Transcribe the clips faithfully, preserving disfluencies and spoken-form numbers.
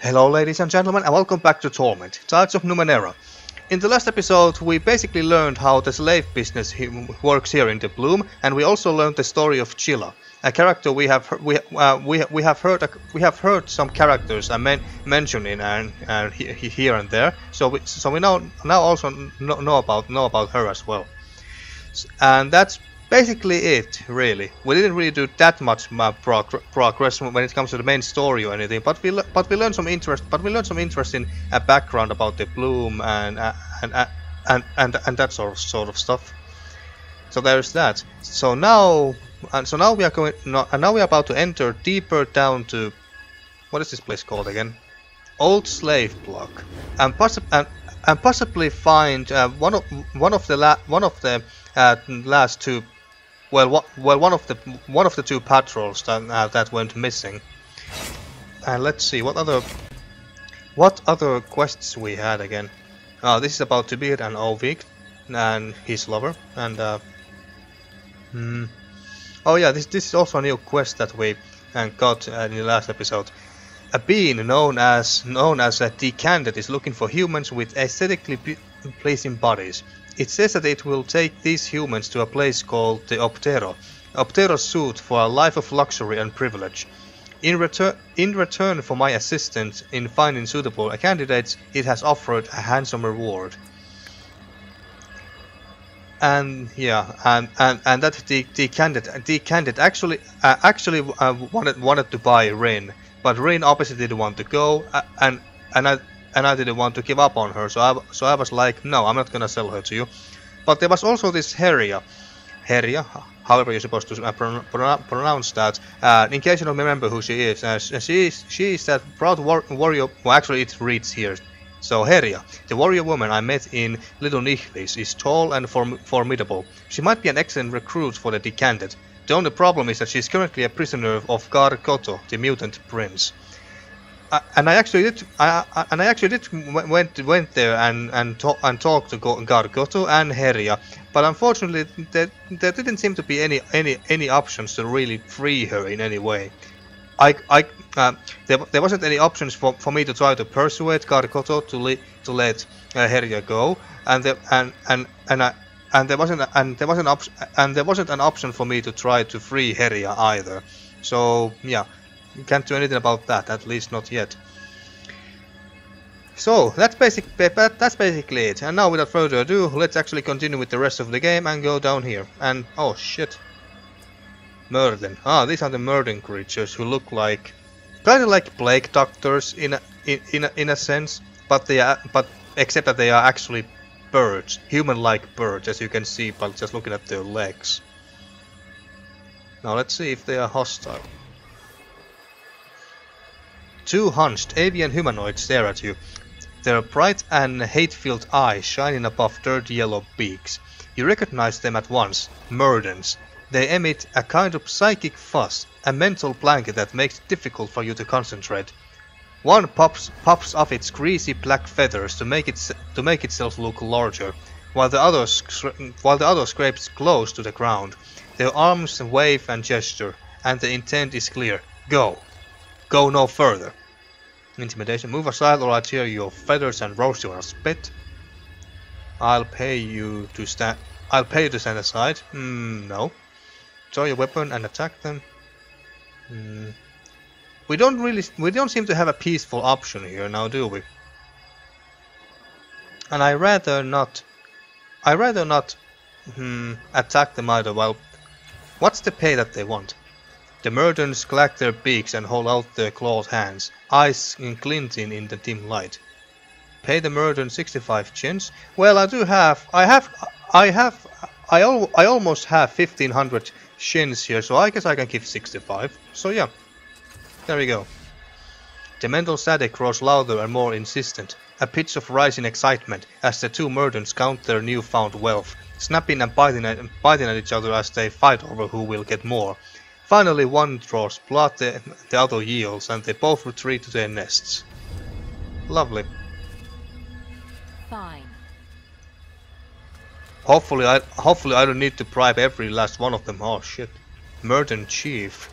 Hello ladies and gentlemen, and welcome back to Torment: Tides of Numenera. In the last episode we basically learned how the slave business works here in the Bloom, and we also learned the story of Chilla, a character we have we uh, we, we have heard uh, we have heard some characters uh, men mentioning and uh, here and there. So we, so we now now also know about know about her as well. And that's basically it, really. We didn't really do that much prog progress when it comes to the main story or anything, but we but we learned some interest. But we learned some interesting uh, background about the Bloom and uh, and, uh, and and and that sort of sort of stuff. So there's that. So now and so now we are going. No, and now we are about to enter deeper down to, what is this place called again? Old Slave Block, and possibly and, and possibly find uh, one of one of the la one of the uh, last two. Well, well, one of the one of the two patrols that uh, that went missing. And let's see what other what other quests we had again. Uh, this is about Tybir and Alvik and his lover. And uh, hmm. oh yeah, this this is also a new quest that we and got uh, in the last episode. A being known as known as a Tycan that is looking for humans with aesthetically pleasing bodies. It says that it will take these humans to a place called the Optero. Optero suit for a life of luxury and privilege. In return, in return for my assistance in finding suitable candidates, it has offered a handsome reward. And yeah, and and, and that the the candidate the candidate actually uh, actually uh, wanted wanted to buy Rhin, but Rhin obviously didn't want to go, uh, and and I. And I didn't want to give up on her, so I, so I was like, no, I'm not gonna sell her to you. But there was also this Heria, Heria, however you're supposed to pro pro pronounce that. Uh, in case you don't remember who she is, uh, she is she is that proud war warrior. Well, actually, it reads here. So Heria, the warrior woman I met in Little Nihlis, is tall and form formidable. She might be an excellent recruit for the Decanted. The only problem is that she's currently a prisoner of Kar-koto, the mutant prince. Uh, and I actually did. I, I and I actually did went went there and and talk and talked to Gargoto and Heria, but unfortunately there there didn't seem to be any any any options to really free her in any way. I I uh, there there wasn't any options for for me to try to persuade Gargoto to le to let uh, Heria go, and there and and and I and there wasn't and there wasn't op and there wasn't an option for me to try to free Heria either. So yeah. Can't do anything about that, at least not yet. So that's basic. That's basically it. And now, without further ado, let's actually continue with the rest of the game and go down here. And oh shit, Murden. Ah, these are the Murden creatures who look like, kind of like plague doctors in a, in in a, in a sense, but they are but except that they are actually birds, human-like birds, as you can see by just looking at their legs. Now let's see if they are hostile. Two hunched avian humanoids stare at you, their bright and hate-filled eyes shining above dirty yellow beaks. You recognize them at once, Murdens. They emit a kind of psychic fuzz, a mental blanket that makes it difficult for you to concentrate. One pops, pops off its greasy black feathers to make, it, to make itself look larger, while the, other while the other scrapes close to the ground. Their arms wave and gesture, and the intent is clear. Go! Go no further. Intimidation. Move aside or I tear your feathers and roast you on a spit. I'll pay you to stand. I'll pay you to stand aside. Mm, no. Draw your weapon and attack them. Mm. We don't really. We don't seem to have a peaceful option here now, do we? And I rather not. I rather not hmm, attack them either. Well, what's the pay that they want? The Murdens clack their beaks and hold out their clawed hands, eyes glinting in the dim light. Pay the Murden sixty-five chins. Well, I do have, I have, I have, I al I almost have fifteen hundred chins here, so I guess I can give sixty-five. So yeah, there we go. The mental static grows louder and more insistent, a pitch of rising excitement as the two Murdens count their newfound wealth, snapping and biting at, biting at each other as they fight over who will get more. Finally, one draws blood, the, the other yields, and they both retreat to their nests. Lovely. Fine. Hopefully, I hopefully I don't need to bribe every last one of them. Oh shit, Murden Chief.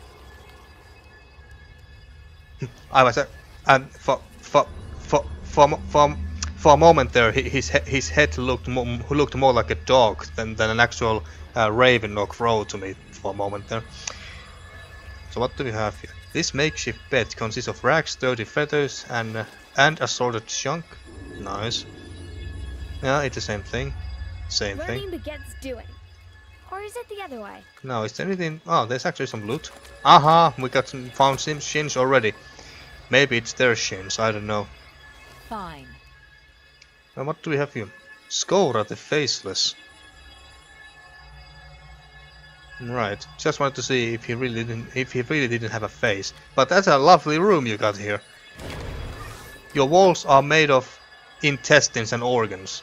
I was, and for for for for for, for a moment there, his his head looked more, looked more like a dog than than an actual uh, raven or crow to me for a moment there. So what do we have here? This makeshift bed consists of rags, dirty feathers, and uh, and assorted junk. Nice. Yeah, it's the same thing. Same Learning thing. Begets doing. Or is it the other way? No, is there anything? Oh, there's actually some loot. Aha, we got some found some shins already. Maybe it's their shins, I don't know. Fine. And what do we have here? Scoda the Faceless. Right, just wanted to see if he really didn't if he really didn't have a face. But that's a lovely room you got here. Your walls are made of intestines and organs.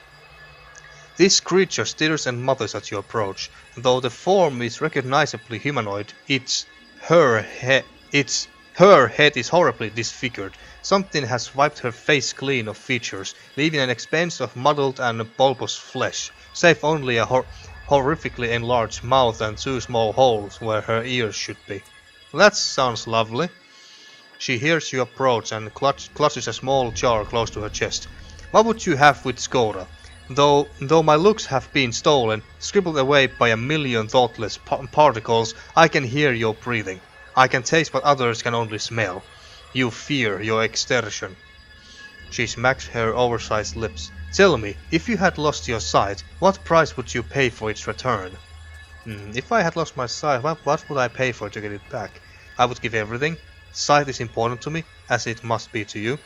This creature stirs and mutters at your approach, and though the form is recognizably humanoid, its her head its her head is horribly disfigured. Something has wiped her face clean of features, leaving an expanse of muddled and bulbous flesh, save only a hor horrifically enlarged mouth and two small holes where her ears should be. That sounds lovely. She hears you approach and clutch, clutches a small jar close to her chest. What would you have with Scoda? Though, though my looks have been stolen, scribbled away by a million thoughtless par particles, I can hear your breathing. I can taste what others can only smell. You fear your extortion. She smacks her oversized lips. Tell me, if you had lost your sight, what price would you pay for its return? Mm, if I had lost my sight, what, what would I pay for to get it back? I would give everything. Sight is important to me, as it must be to you.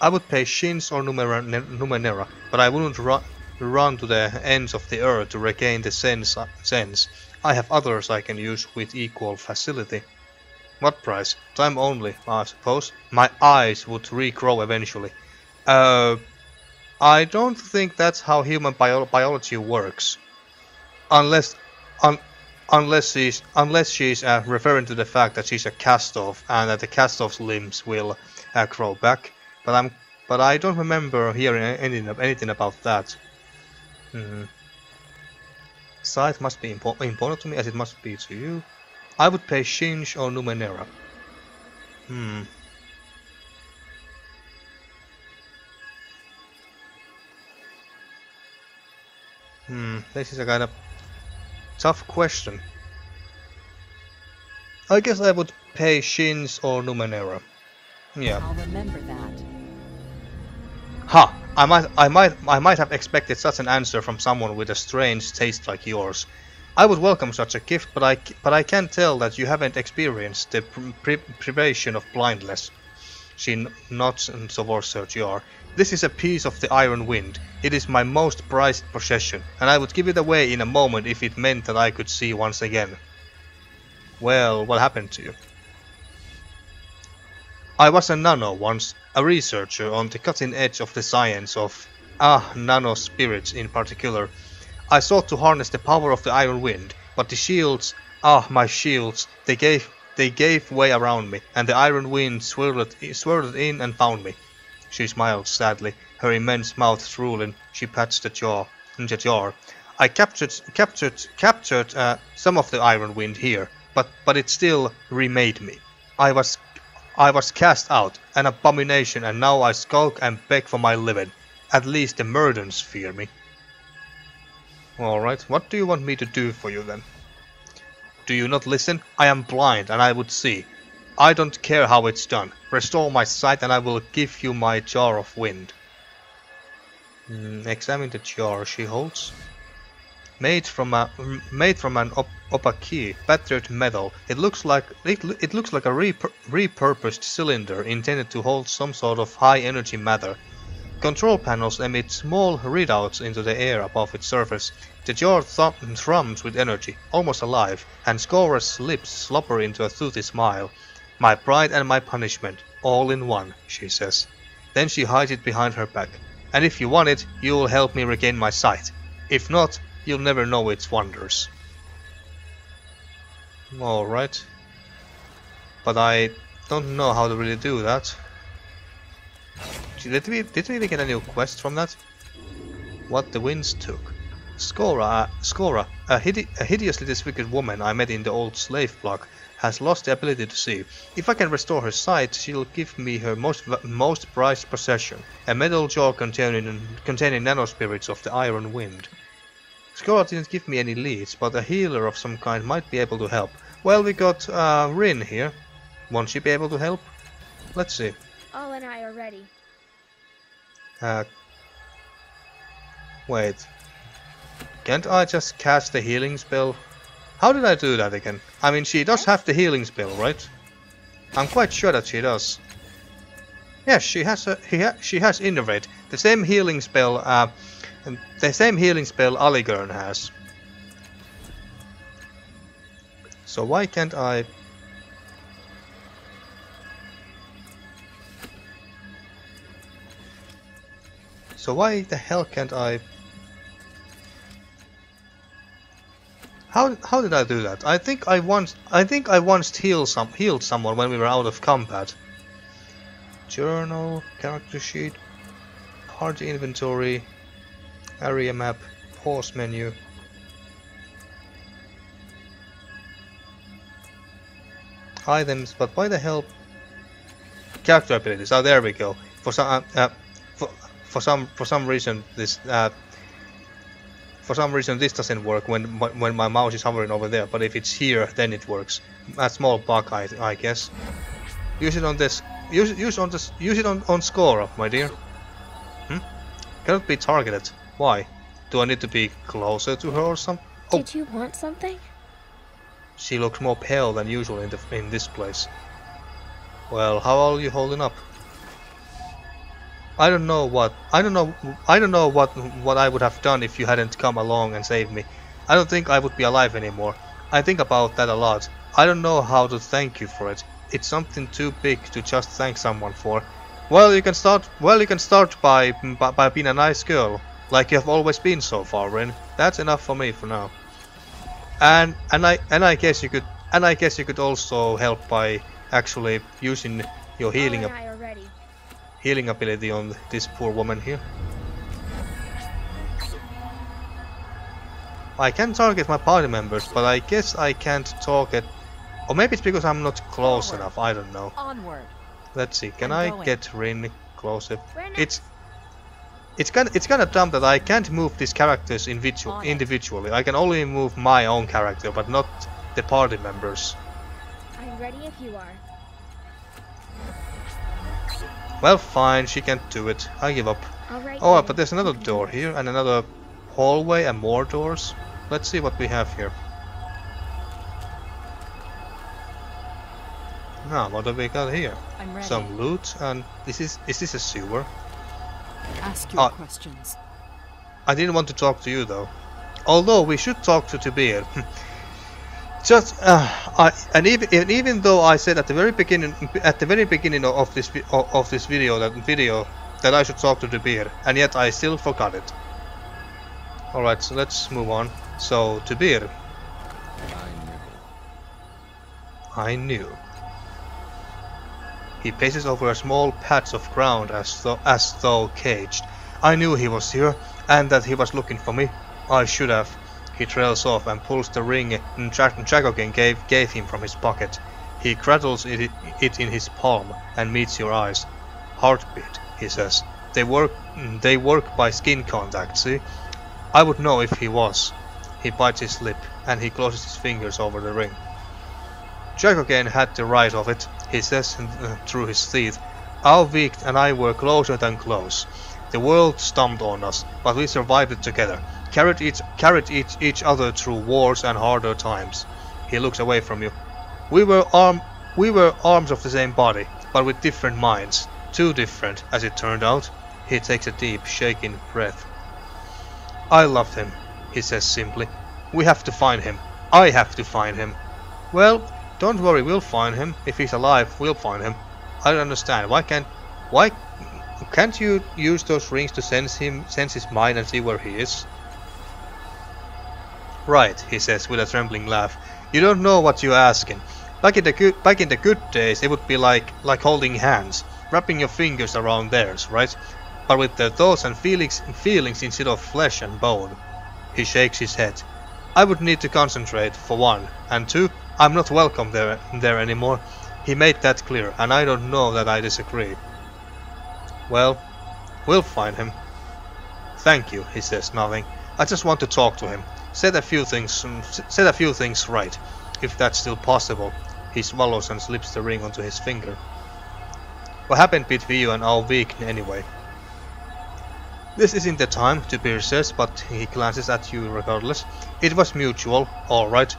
I would pay shins or Numenera, but I wouldn't ru run to the ends of the earth to regain the sense, uh, sense. I have others I can use with equal facility. What price? Time only, I suppose. My eyes would regrow eventually. Uh, I don't think that's how human bio biology works. Unless, un unless she's, unless she's uh, referring to the fact that she's a cast-off and that the cast-off's limbs will uh, grow back. But I'm, but I don't remember hearing anything, anything about that. Mm-hmm. Sight must be impor important to me as it must be to you. I would pay Shinj or Numenera. Hmm. Hmm. This is a kind of tough question. I guess I would pay Shinj or Numenera. Yeah. I'll remember that. Ha! I might, I might, I might have expected such an answer from someone with a strange taste like yours. I would welcome such a gift, but I, but I can tell that you haven't experienced the pri privation of blindness. She nods and towards her jar. This is a piece of the Iron Wind. It is my most prized possession, and I would give it away in a moment if it meant that I could see once again. Well, what happened to you? I was a nano once, a researcher on the cutting edge of the science of ah, nano spirits in particular. I sought to harness the power of the Iron Wind, but the shields, ah, my shields, they gave they gave way around me, and the Iron Wind swirled swirled in and found me. She smiled sadly, her immense mouth drooling. She patched the jar. The jar. I captured captured captured uh, some of the Iron Wind here, but but it still remade me. I was. I was cast out, an abomination, and now I skulk and beg for my living. At least the Murdens fear me. Alright, what do you want me to do for you then? Do you not listen? I am blind and I would see. I don't care how it's done. Restore my sight and I will give you my jar of wind. Mm, examine the jar she holds. Made from a made from an op opaki battered metal, it looks like it, it looks like a repur repurposed cylinder intended to hold some sort of high energy matter. Control panels emit small readouts into the air above its surface. The jar thrum thrums with energy, almost alive, and Scora's lips slobber into a toothy smile. My pride and my punishment, all in one, she says. Then she hides it behind her back. And if you want it, you'll help me regain my sight. If not, you'll never know its wonders. Alright. But I don't know how to really do that. Did we, did we really get a new quest from that? What the winds took. Scoda, uh, Scoda, a, hide a hideously disfigured woman I met in the Old Slave Block, has lost the ability to see. If I can restore her sight, she'll give me her most most prized possession, a metal jaw containing containing nanospirits of the Iron Wind. Scoda didn't give me any leads, but a healer of some kind might be able to help. Well, we got uh, Rhin here. Won't she be able to help? Let's see. All and I are ready. Uh, wait. Can't I just cast the healing spell? How did I do that again? I mean, she does have the healing spell, right? I'm quite sure that she does. Yes, she has a, he ha she has innervate, the same healing spell, uh, the same healing spell Aligern has. So why can't I? So why the hell can't I? How how did I do that? I think I once I think I once healed some healed someone when we were out of combat. Journal, character sheet, party inventory, area map, pause menu. Items, but why the hell? Character abilities. Oh, there we go. For some. Uh, uh, for, For some for some reason this uh, for some reason this doesn't work when when my mouse is hovering over there. But if it's here, then it works. A small bug, I, I guess. Use it on this. Use it, use on this. Use it on on Scoda, my dear. Hmm? Cannot be targeted. Why? Do I need to be closer to her or something? Oh. Did you want something? She looks more pale than usual in the in this place. Well, how are you holding up? I don't know what I don't know I don't know what what I would have done if you hadn't come along and saved me. I don't think I would be alive anymore. I think about that a lot. I don't know how to thank you for it. It's something too big to just thank someone for. Well, you can start well you can start by by, by being a nice girl, like you have always been so far, Rhin. That's enough for me for now. And and I and I guess you could and I guess you could also help by actually using your healing up. Healing ability on this poor woman here. I can target my party members, but I guess I can't target. Or maybe it's because I'm not close Onward. enough. I don't know. Onward. Let's see. Can I'm I going. get Rhin closer? It's it's kind of, it's kind of dumb that I can't move these characters individual, individually. I can only move my own character, but not the party members. I'm ready if you are. Well, fine, she can't do it. I give up. Right, oh, but there's another door here, and another hallway, and more doors. Let's see what we have here. Now, what have we got here? Some loot, and this is is this a sewer? Ask your uh, questions. I didn't want to talk to you though. Although we should talk to Tybir. Just uh, I, and even and even though I said at the very beginning at the very beginning of this of this video that video that I should talk to Tybir, and yet I still forgot it. All right, so let's move on. So Tybir, I knew. I knew. He paces over a small patch of ground as though as though caged. I knew he was here and that he was looking for me. I should have. He trails off and pulls the ring Dragokin gave, gave him from his pocket. He cradles it, it in his palm and meets your eyes. Heartbeat, he says. They work They work by skin contact, see? I would know if he was. He bites his lip and he closes his fingers over the ring. Dragokin had the right of it, he says uh, through his teeth. Alvik and I were closer than close. The world stomped on us, but we survived it together. Carried each, carried each, each other through wars and harder times. He looks away from you. We were arm, we were arms of the same body, but with different minds. Too different, as it turned out. He takes a deep, shaking breath. I loved him, he says simply. We have to find him. I have to find him. Well, don't worry, we'll find him. If he's alive, we'll find him. I don't understand. Why can't, why can't you use those rings to sense him, sense his mind, and see where he is? Right, he says with a trembling laugh. You don't know what you're asking. Back in the good, back in the good days, it would be like like holding hands, wrapping your fingers around theirs, right? But with their thoughts and feelings, feelings instead of flesh and bone. He shakes his head. I would need to concentrate for one, and two, I'm not welcome there, there anymore. He made that clear, and I don't know that I disagree. Well, we'll find him. Thank you, he says nothing. I just want to talk to him. Set a few things, set a few things right, if that's still possible. He swallows and slips the ring onto his finger. What happened between you and Alvik anyway? This isn't the time, Tybir says, but he glances at you regardless. It was mutual, all right.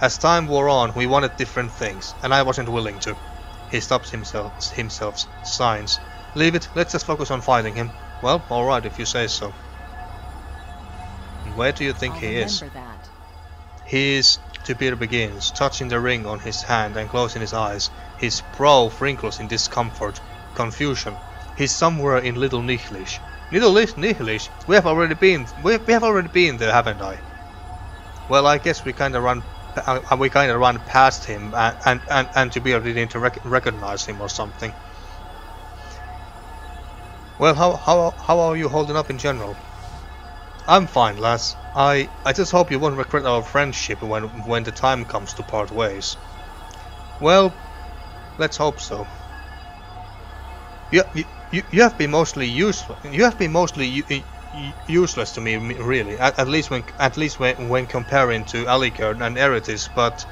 As time wore on, we wanted different things, and I wasn't willing to. He stops himself, himself, signs. Leave it, let's just focus on fighting him. Well, all right, if you say so. Where do you think I'll he is? That. He is... Tybir begins, touching the ring on his hand and closing his eyes. His brow wrinkles in discomfort, confusion. He's somewhere in Little Nihlis. Little Nihlis? We have already been. We have already been there, haven't I? Well, I guess we kind of run. Uh, we kind of run past him, and and and, and Tybir didn't rec recognize him or something. Well, how how how are you holding up in general? I'm fine, lass. I I just hope you won't regret our friendship when when the time comes to part ways. Well, let's hope so. You you you have been mostly useless. You have been mostly useless to me, really. At, at least when at least when when comparing to Alicurn and Eritis, but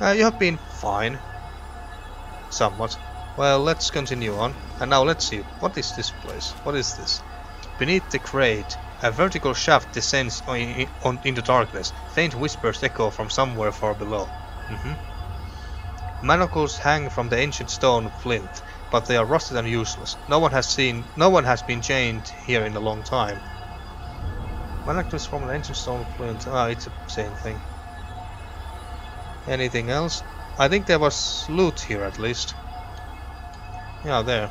uh, you have been fine. Somewhat. Well, let's continue on. And now let's see. What is this place? What is this? Beneath the crate, a vertical shaft descends on, on, into darkness. Faint whispers echo from somewhere far below. Mm-hmm. Manacles hang from the ancient stone flint, but they are rusted and useless. No one has seen. No one has been chained here in a long time. Manacles from an ancient stone flint. Ah, it's the same thing. Anything else? I think there was loot here at least. Yeah, there.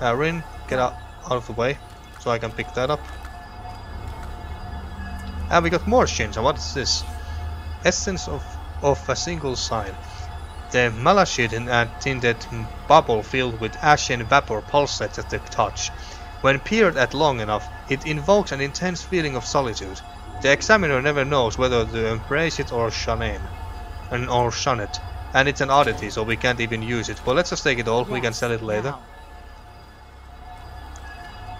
Uh, Rhin, get out, out of the way, so I can pick that up. And we got more Shinja. What is this? Essence of, of a single sign. The malachite in a tinted bubble filled with ashen vapor pulsates at the touch. When peered at long enough, it invokes an intense feeling of solitude. The examiner never knows whether to embrace it or shun it. And or shun it. And it's an oddity, so we can't even use it. Well, let's just take it all. Yes, we can sell it later. Wow.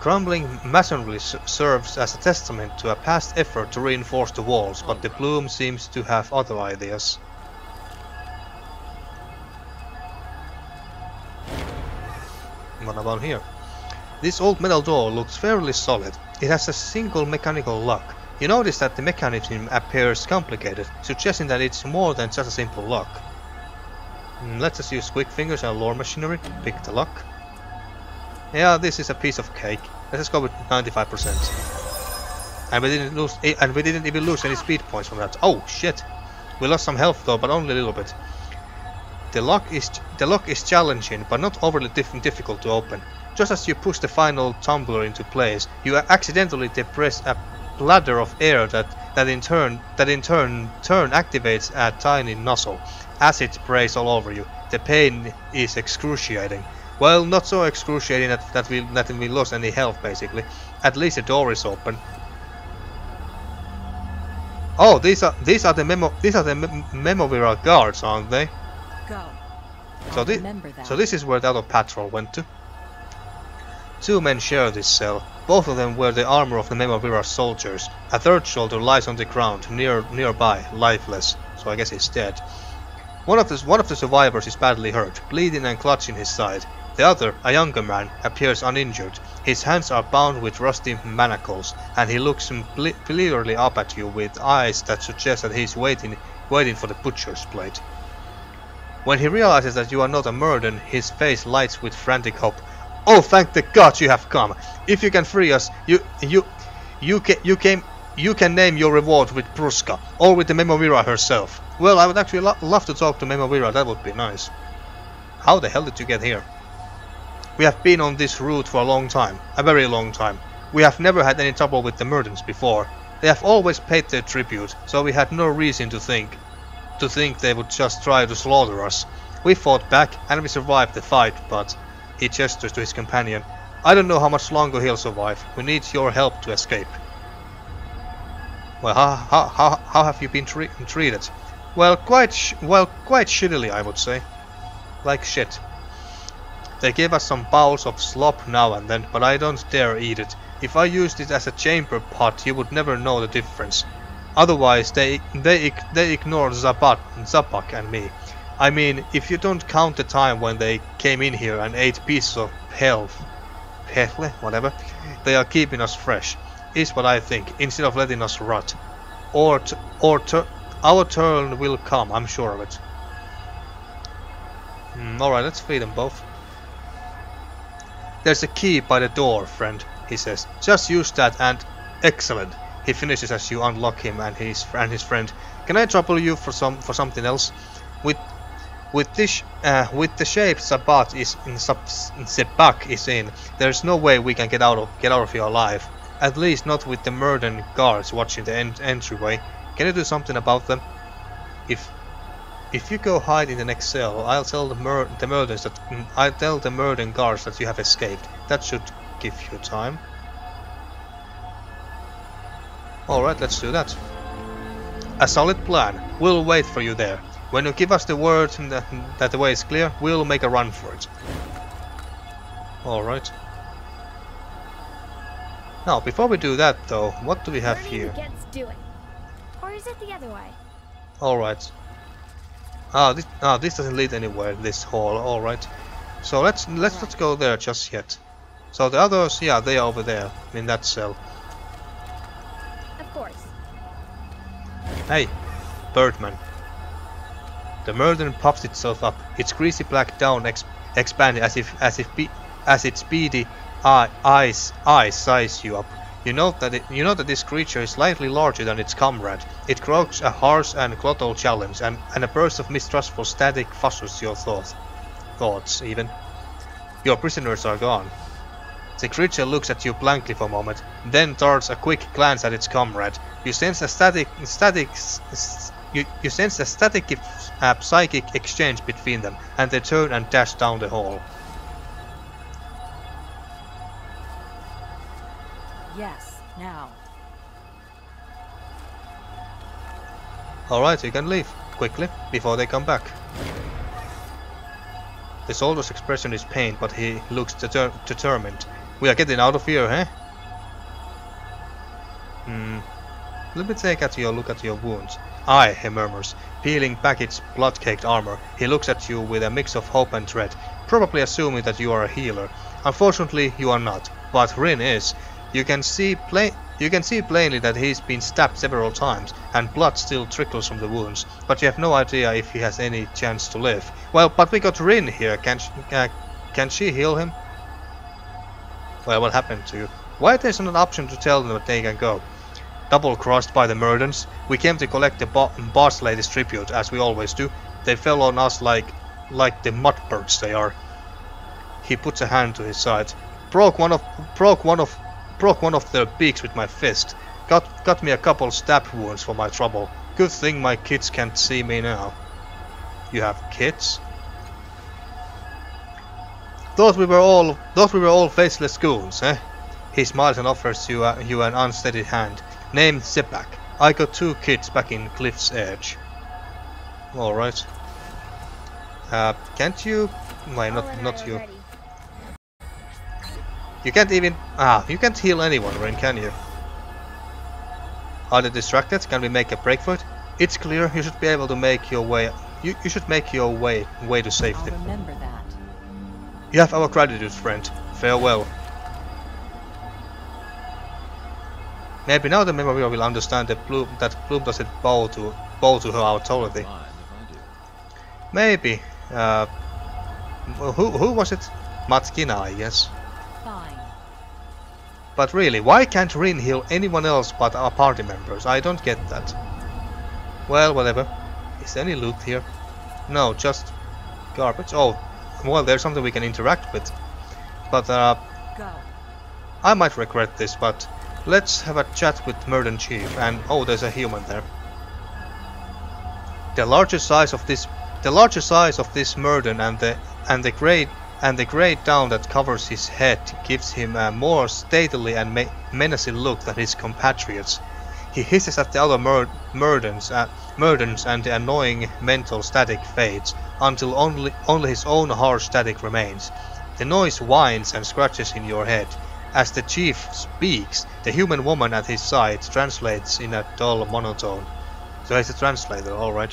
Crumbling masonry serves as a testament to a past effort to reinforce the walls, but the Bloom seems to have other ideas. What about here? This old metal door looks fairly solid. It has a single mechanical lock. You notice that the mechanism appears complicated, suggesting that it's more than just a simple lock. Let's just use quick fingers and lore machinery. Pick the lock. Yeah, this is a piece of cake. Let's just go with ninety-five percent. And we didn't lose, and we didn't even lose any speed points from that. Oh shit! We lost some health though, but only a little bit. The lock is the lock is challenging, but not overly diff difficult to open. Just as you push the final tumbler into place, you accidentally depress a bladder of air that that in turn that in turn turn activates a tiny nozzle. Acid sprays all over you. The pain is excruciating. Well, not so excruciating that, that, we, that we lost any health, basically. At least the door is open. Oh, these are these are the memo these are the Memovira guards, aren't they? Go. So this so this is where the other patrol went to. Two men share this cell. Both of them wear the armor of the Memovira soldiers. A third soldier lies on the ground near nearby, lifeless. So I guess he's dead. One of the one of the survivors is badly hurt, bleeding and clutching his side. The other, a younger man, appears uninjured. His hands are bound with rusty manacles, and he looks blearily up at you with eyes that suggest that he is waiting, waiting for the butcher's plate. When he realizes that you are not a Murden, his face lights with frantic hope. Oh, thank the God you have come! If you can free us, you you you ca you came. You can name your reward with Brusca, or with the Memovira herself. Well, I would actually lo love to talk to Memovira, that would be nice. How the hell did you get here? We have been on this route for a long time, a very long time. We have never had any trouble with the Murdens before. They have always paid their tribute, so we had no reason to think, to think they would just try to slaughter us. We fought back, and we survived the fight, but... He gestures to his companion. I don't know how much longer he'll survive. We need your help to escape. Well, how, how, how, how have you been tre treated? Well, quite sh well, quite shittily, I would say. Like shit. They gave us some bowls of slop now and then, but I don't dare eat it. If I used it as a chamber pot, you would never know the difference. Otherwise, they they they ignored Zabat, Zipak and me. I mean, if you don't count the time when they came in here and ate pieces of health, pehle, whatever, they are keeping us fresh, is what I think, instead of letting us rot. Or t or t our turn will come, I'm sure of it. Mm, all right, let's feed them both. There's a key by the door, friend, he says. Just use that and... Excellent, he finishes as you unlock him and his and his friend. Can I trouble you for some for something else? With with this uh, with the shape Zabat is in, Zipak is in, there's no way we can get out of get out of here alive. At least not with the Murden guards watching the en entryway. Can you do something about them? If If you go hide in the next cell, I'll tell the mur the murders that mm, I'll tell the Murden guards that you have escaped. That should give you time. All right, let's do that. A solid plan. We'll wait for you there. When you give us the word that, that the way is clear, we'll make a run for it. All right. Now, before we do that, though, what do we have here? Or is it the other way? All right. Ah, this, ah, this doesn't lead anywhere. This hall, all right. So let's let's not go there just yet. So the others, yeah, they are over there in that cell. Of course. Hey, Birdman. The Murden puffs itself up. Its greasy black down ex expanded as if as if be as its beady eye eyes eyes size you up. You know that it, you know that this creature is slightly larger than its comrade. It croaks a harsh and glottal challenge, and, and a burst of mistrustful static fusses your thoughts. Thoughts, even. Your prisoners are gone. The creature looks at you blankly for a moment, then darts a quick glance at its comrade. You sense a static, static, you, you sense a static, uh, psychic exchange between them, and they turn and dash down the hall. Yes, now. Alright, you can leave quickly before they come back. The soldier's expression is pained, but he looks deter determined. We are getting out of here, eh? Hmm. Let me take at your look at your wounds. Aye, he murmurs, peeling back its blood-caked armor. He looks at you with a mix of hope and dread, probably assuming that you are a healer. Unfortunately, you are not, but Rhin is. You can see plain. You can see plainly that he's been stabbed several times, and blood still trickles from the wounds. But you have no idea if he has any chance to live. Well, but we got Rhin here. Can she, uh, can she heal him? Well, what happened to you? Why there's not an option to tell them that they can go? Double-crossed by the Murdens, we came to collect the bo boss lady's tribute, as we always do. They fell on us like, like the mudbirds they are. He puts a hand to his side. Broke one of. Broke one of. Broke one of their beaks with my fist. Got got me a couple stab wounds for my trouble. Good thing my kids can't see me now. You have kids? Thought we were all thought we were all faceless goons, eh? He smiles and offers you a, you an unsteady hand. Named Zipak. I got two kids back in Cliff's Edge. All right. Uh, can't you? Why not? Not you. You can't even... Ah, you can't heal anyone, Rhin, can you? Are they distracted? Can we make a break for it? It's clear. You should be able to make your way... You, you should make your way way to safety. I'll remember that. You have our gratitude, friend. Farewell. Maybe now the Memovira will understand that Bloom, that Bloom doesn't bow to, bow to her authority. Maybe. Uh, who, who was it? Matkina, I guess. But really, why can't Rhin heal anyone else but our party members? I don't get that. Well, whatever. Is there any loot here? No, just garbage. Oh, well, there's something we can interact with. But, uh... Go. I might regret this, but let's have a chat with Murden Chief. And, oh, there's a human there. The larger size of this... The larger size of this Murden and the... And the great... and the grey down that covers his head gives him a more stately and menacing look than his compatriots. He hisses at the other mur murdens, uh, murdens and the annoying mental static fades, until only, only his own harsh static remains. The noise whines and scratches in your head. As the chief speaks, the human woman at his side translates in a dull monotone. So he's a translator, alright.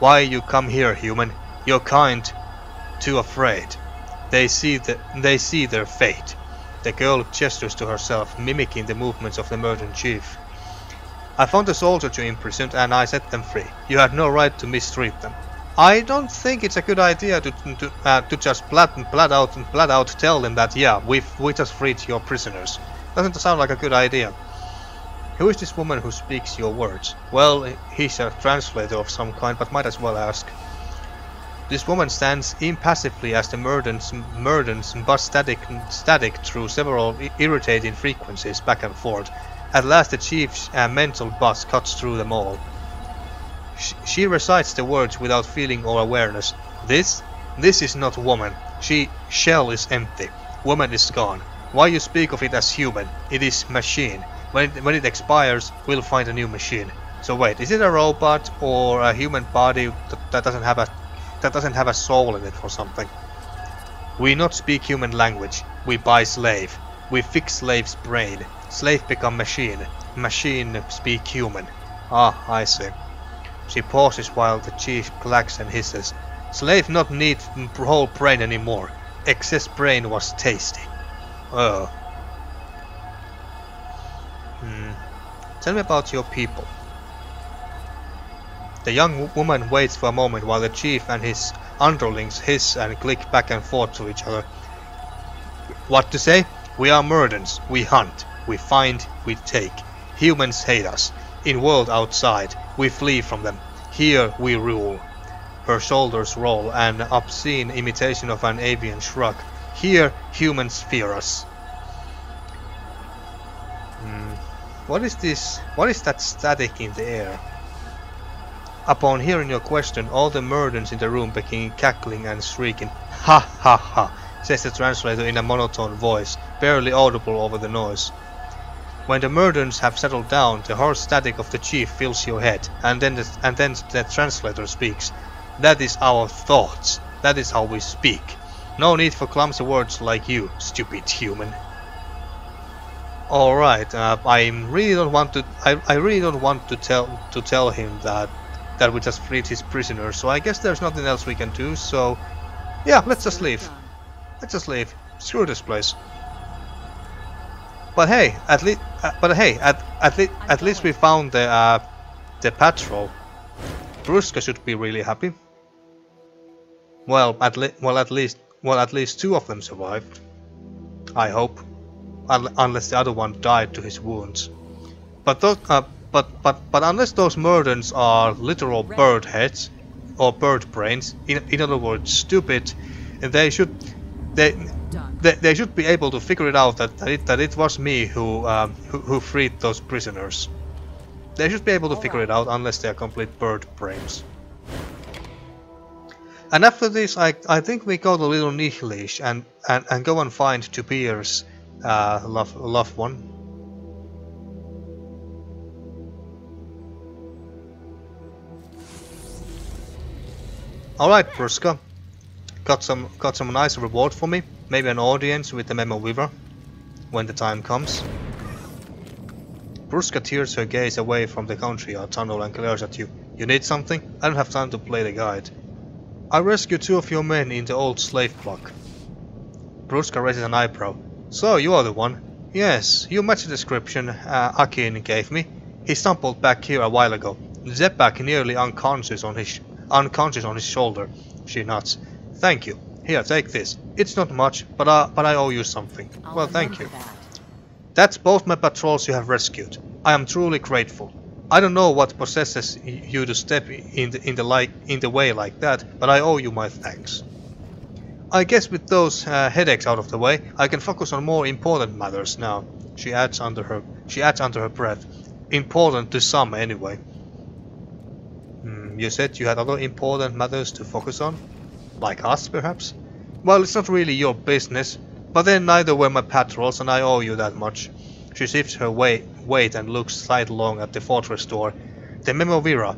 Why you come here, human? Your kind too afraid. They see the, they see their fate. The girl gestures to herself, mimicking the movements of the Murden Chief. I found a soldier to imprison and I set them free. You had no right to mistreat them. I don't think it's a good idea to to, uh, to just plat plat out and plat out tell them that yeah, we we just freed your prisoners. Doesn't sound like a good idea. Who is this woman who speaks your words? Well, he's a translator of some kind, but might as well ask. This woman stands impassively as the murdens murdens buzz static static through several irritating frequencies back and forth. At last, the chief's uh, mental buzz cuts through them all. She recites the words without feeling or awareness. This? This is not woman. She shell is empty. Woman is gone. Why you speak of it as human? It is machine. When it, when it expires, we'll find a new machine. So wait, is it a robot or a human body that, that doesn't have a that doesn't have a soul in it or something? We not speak human language. We buy slave. We fix slave's brain. Slave become machine. Machine speak human. Ah, I see. She pauses while the chief clacks and hisses. Slave not need whole brain anymore. Excess brain was tasty. Oh. Hmm. Tell me about your people. The young woman waits for a moment while the chief and his underlings hiss and click back and forth to each other. What to say? We are murdens. We hunt. We find. We take. Humans hate us. In world outside, we flee from them. Here we rule. Her shoulders roll, an obscene imitation of an avian shrug. Here humans fear us. Mm. What is this? What is that static in the air? Upon hearing your question, all the murdens in the room begin cackling and shrieking. Ha ha ha, says the translator in a monotone voice, barely audible over the noise. When the murdens have settled down, the harsh static of the chief fills your head, and then the, and then the translator speaks. That is our thoughts. That is how we speak. No need for clumsy words like you, stupid human. All right, uh, I really don't want to. I, I really don't want to tell to tell him that that we just freed his prisoner. So I guess there's nothing else we can do. So, yeah, let's just leave. Let's just leave. Screw this place. But hey, at least, uh, but hey, at at least, at least we found the uh, the patrol. Brusca should be really happy. Well, at le well, at least, well, at least two of them survived. I hope, Un unless the other one died to his wounds. But those, uh, but but but unless those murdens are literal bird heads or bird brains, in in other words, stupid, they should, they. They, they should be able to figure it out that, that, it, that it was me who, um, who who freed those prisoners. They should be able to All figure right. it out unless they are complete bird brains. And after this, I, I think we go to Little Nihlis and, and, and go and find Tybir's uh, love, loved one. Alright, Brusca. Got some, got some nice reward for me. Maybe an audience with the Memovira, when the time comes. Brusca tears her gaze away from the courtyard tunnel and glares at you. You need something? I don't have time to play the guide. I rescued two of your men in the old slave block. Brusca raises an eyebrow. So, you are the one. Yes, you match the description uh, Akin gave me. He stumbled back here a while ago. Zipak nearly unconscious on his, unconscious on his shoulder. She nods. Thank you. Here, take this. It's not much, but I, but I owe you something. I'll well, thank you. That. That's both my patrols you have rescued. I am truly grateful. I don't know what possesses you to step in the, in the like in the way like that, but I owe you my thanks. I guess with those uh, headaches out of the way, I can focus on more important matters now. She adds under her she adds under her breath. Important to some, anyway. Hmm, you said you had other important matters to focus on. Like us, perhaps? Well, it's not really your business, but then neither were my patrols and I owe you that much. She shifts her weight, weight and looks sidelong at the fortress door. The Memovira.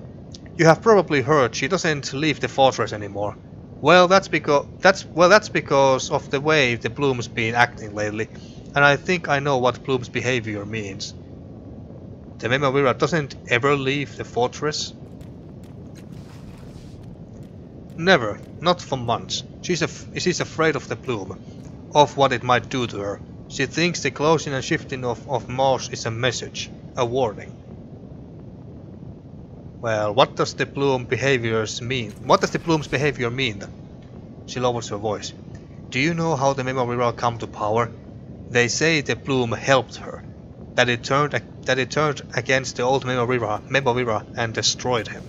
You have probably heard she doesn't leave the fortress anymore. Well, that's because that's well, that's because of the way the Bloom's been acting lately, and I think I know what Bloom's behavior means. The Memovira doesn't ever leave the fortress. Never, not for months. She's af she's afraid of the Bloom, of what it might do to her. She thinks the closing and shifting of, of Mars is a message, a warning. Well, what does the Bloom behaviors mean? What does the Bloom's behavior mean then? She lowers her voice. Do you know how the Memovira come to power? They say the Bloom helped her, that it turned that it turned against the old Memovira, Memovira and destroyed him.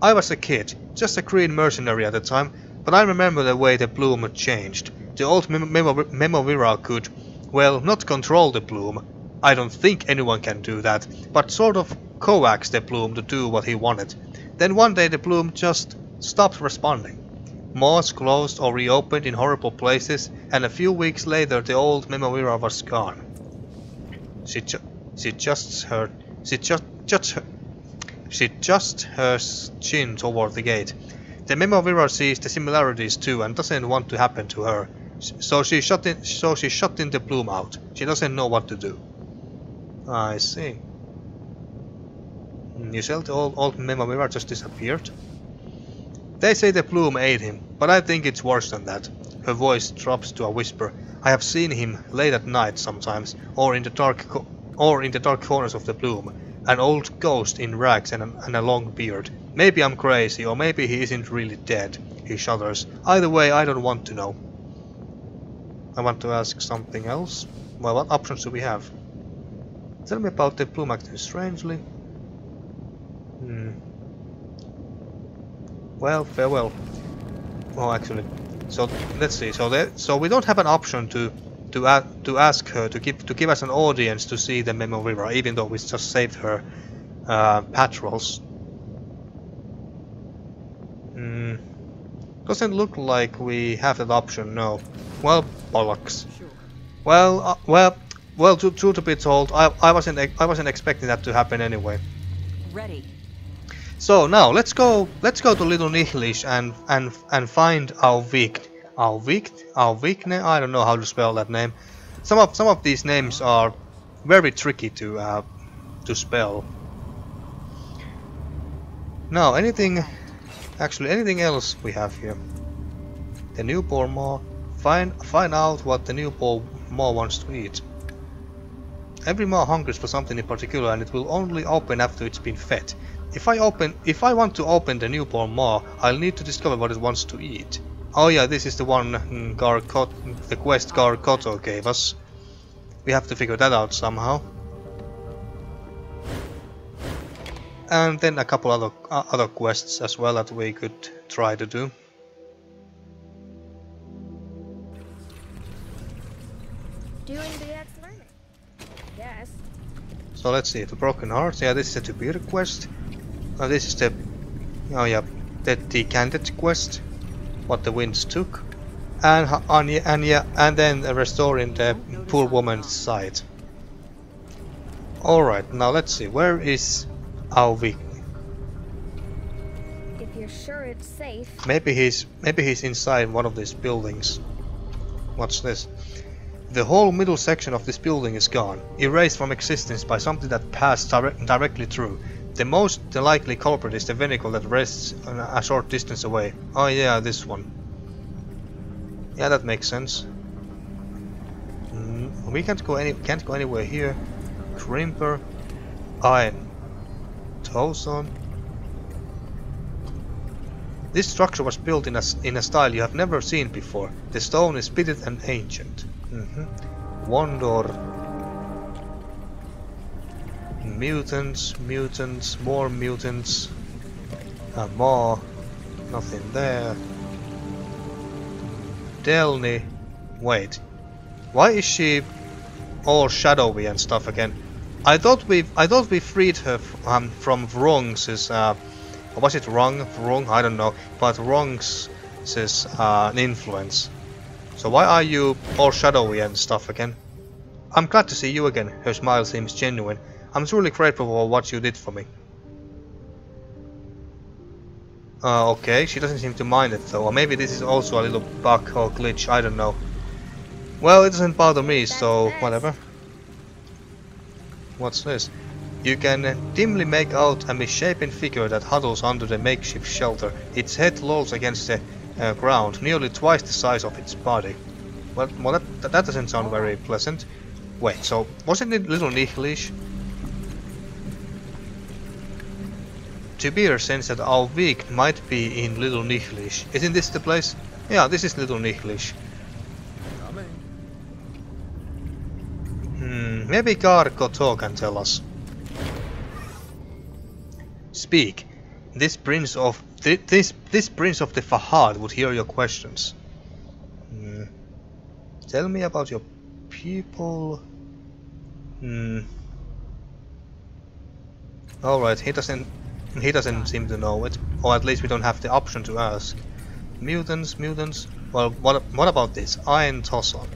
I was a kid, just a green mercenary at the time, but I remember the way the Bloom changed. The old Memovira could, well, not control the Bloom. I don't think anyone can do that, but sort of coax the Bloom to do what he wanted. Then one day the Bloom just stopped responding. Mars closed or reopened in horrible places, and a few weeks later the old Memovira was gone. She ju she justs her she just just her she justs her chin toward the gate. The Memovira sees the similarities too and doesn't want to happen to her. So she shut in, so she shut in the Bloom out. She doesn't know what to do. I see. You said the old, old Memovira just disappeared? They say the Bloom ate him, but I think it's worse than that. Her voice drops to a whisper. I have seen him late at night sometimes, or in the dark co or in the dark corners of the Bloom. An old ghost in rags and a, and a long beard. Maybe I'm crazy, or maybe he isn't really dead. He shudders. Either way, I don't want to know. I want to ask something else. Well, what options do we have? Tell me about the Bloom acting strangely. Hmm. Well, farewell. Oh, actually, so let's see. So there, so we don't have an option to to add, to ask her to give to give us an audience to see the Memovira, even though we just saved her uh, patrols. Hmm. Doesn't look like we have that option, no. Well, bollocks. Well, uh, well, well. Truth to, to be told, I, I wasn't, I wasn't expecting that to happen anyway. Ready. So now let's go, let's go to Little Nihlis and and and find Alvik, Alvik, Alvikne. I don't know how to spell that name. Some of some of these names are very tricky to uh, to spell. Now anything, actually anything else we have here? The newborn maw. Find, find out what the newborn maw wants to eat. Every maw hungers for something in particular, and it will only open after it's been fed. If I open, if I want to open the newborn maw, I'll need to discover what it wants to eat. Oh yeah, this is the one mm, Gargoto, the quest Gargoto gave us. We have to figure that out somehow. And then a couple other uh, other quests as well that we could try to do. So let's see, the broken hearts, yeah, this is the Tybir quest. Uh, this is the, oh yeah, the decanted quest, what the winds took. And, and, and, yeah, and then restoring the poor woman's sight. Alright, now let's see, where is Alvik? If you're sure it's safe. Maybe he's, maybe he's inside one of these buildings. What's this? The whole middle section of this building is gone, erased from existence by something that passed dire directly through. The most likely culprit is the vehicle that rests a short distance away. Oh yeah, this one. Yeah, that makes sense. Mm, we can't go any can't go anywhere here. Crimper, Aen Toson. This structure was built in a in a style you have never seen before. The stone is pitted and ancient. Mm-hmm. Wondor. Mutants, mutants, more mutants. Uh, more. Nothing there. Delny. Wait. Why is she all shadowy and stuff again? I thought we I thought we freed her um, from Wrung's. Uh, was it Wrung? Wrung? I don't know. But Wrung's uh, influence. So why are you all shadowy and stuff again? I'm glad to see you again. Her smile seems genuine. I'm truly grateful for what you did for me. Uh, okay, she doesn't seem to mind it though. Or maybe this is also a little bug or glitch, I don't know. Well, it doesn't bother me, so whatever. What's this? You can dimly make out a misshapen figure that huddles under the makeshift shelter. Its head lolls against the uh, ground, nearly twice the size of its body. Well, well that, that doesn't sound very pleasant. Wait, so wasn't it Little Nihlis? Tybir sensed that Alvik might be in Little Nihlis. Isn't this the place? Yeah, this is Little Nihlis. Hmm, maybe Kar-koto can tell us. Speak. This prince of th this this prince of the Fahad would hear your questions. Hmm. Tell me about your people. Hmm. All right, he doesn't. He doesn't seem to know it, or at least we don't have the option to ask. Mutants, mutants. Well, what what about this? Iron Toson.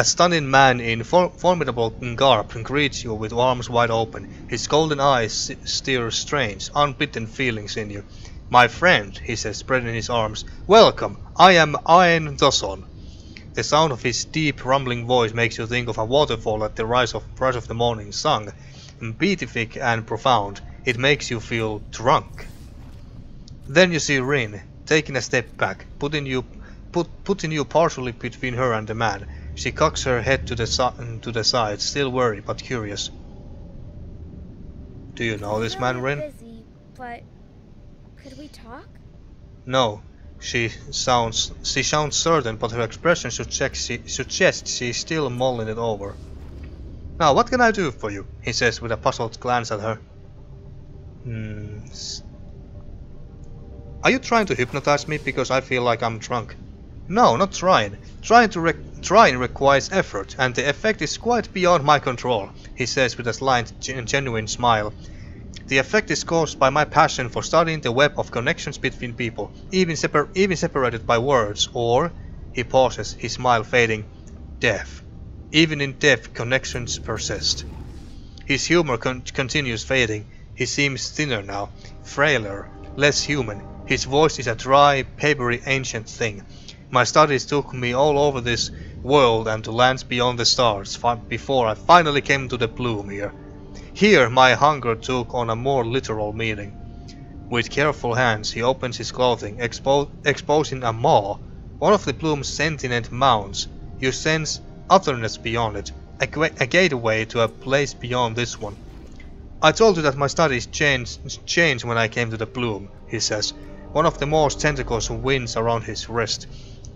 A stunning man in for formidable garb greets you with arms wide open. His golden eyes stir strange, unbidden feelings in you. My friend, he says, spreading his arms. Welcome. I am Aen Toson. The sound of his deep, rumbling voice makes you think of a waterfall at the rise of rise of the morning sun. Beatific and profound, it makes you feel drunk. Then you see Rhin, taking a step back, putting you, put, putting you partially between her and the man. She cocks her head to the si to the side, still worried but curious. Do you know this man, Rhin? Busy, but could we talk? No. She sounds she sounds certain, but her expression suggests she, suggests she's still mulling it over. Now, what can I do for you? He says with a puzzled glance at her. Hmm. Are you trying to hypnotize me because I feel like I'm drunk? No, not trying. Trying to rec trying requires effort, and the effect is quite beyond my control, he says with a slight, genuine smile. The effect is caused by my passion for studying the web of connections between people, even, separ even separated by words, or, he pauses, his smile fading, death. Even in death, connections persist. His humor con continues fading. He seems thinner now, frailer, less human. His voice is a dry, papery, ancient thing. My studies took me all over this world and to lands beyond the stars before I finally came to the Bloom here. Here, my hunger took on a more literal meaning. With careful hands, he opens his clothing, expo exposing a maw, one of the Bloom's sentient mounds. You sense otherness beyond it, a, a gateway to a place beyond this one. I told you that my studies changed, changed when I came to the Bloom, he says. One of the Maw's tentacles winds around his wrist.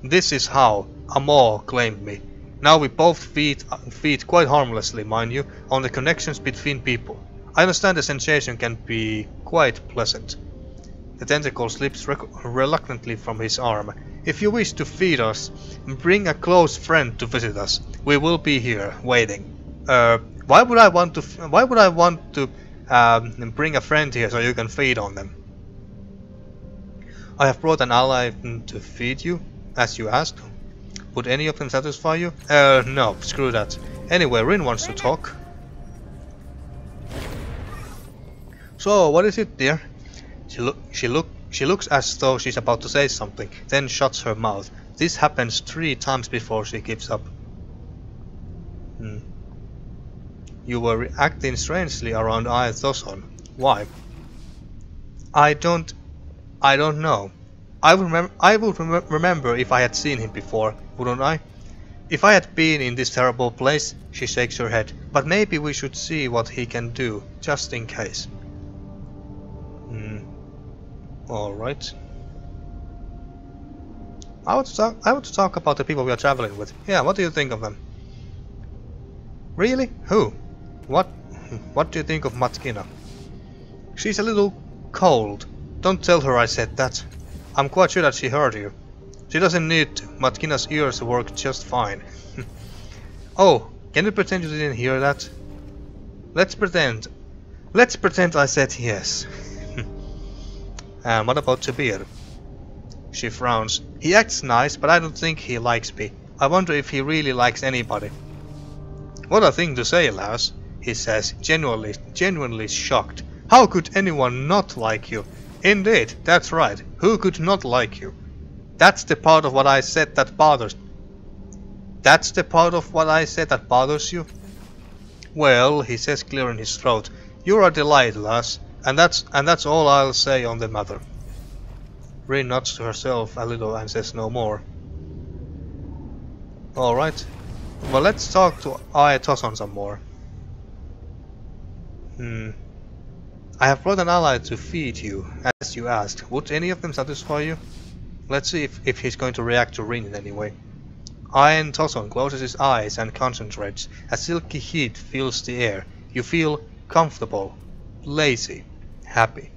This is how a Maw claimed me. Now we both feed, feed quite harmlessly, mind you, on the connections between people. I understand the sensation can be quite pleasant. The tentacle slips rec reluctantly from his arm. If you wish to feed us, bring a close friend to visit us. We will be here, waiting. Uh, why would I want to? F why would I want to um, bring a friend here so you can feed on them? I have brought an ally to feed you, as you asked. Would any of them satisfy you? Uh, no, screw that. Anyway, Rhin wants to talk. So, what is it, dear? She look. She look. She looks as though she's about to say something, then shuts her mouth. This happens three times before she gives up. Hmm. You were acting strangely around Aen Toson. Why? I don't... I don't know. I would, remem I would rem remember if I had seen him before, wouldn't I? If I had been in this terrible place, she shakes her head. But maybe we should see what he can do, just in case. Hmm. Alright. I want to talk I want to talk about the people we are traveling with. Yeah, what do you think of them? Really? Who? What what do you think of Matkina? She's a little cold. Don't tell her I said that. I'm quite sure that she heard you. She doesn't need to. Matkina's ears work just fine. Oh, can you pretend you didn't hear that? Let's pretend. Let's pretend I said yes. And what about Tybir? She frowns. He acts nice, but I don't think he likes me. I wonder if he really likes anybody. What a thing to say, Lars, he says, genuinely, genuinely shocked. How could anyone not like you? Indeed, that's right. Who could not like you? That's the part of what I said that bothers... That's the part of what I said that bothers you? Well, he says, clearing his throat, you're a delight, Lars, and that's, and that's all I'll say on the matter. Rhin nods to herself a little and says no more. Alright. Well, let's talk to Aen Toson some more. Hmm. I have brought an ally to feed you, as you asked. Would any of them satisfy you? Let's see if, if he's going to react to Rhin in any way. Aen Toson closes his eyes and concentrates. A silky heat fills the air. You feel comfortable, lazy, happy.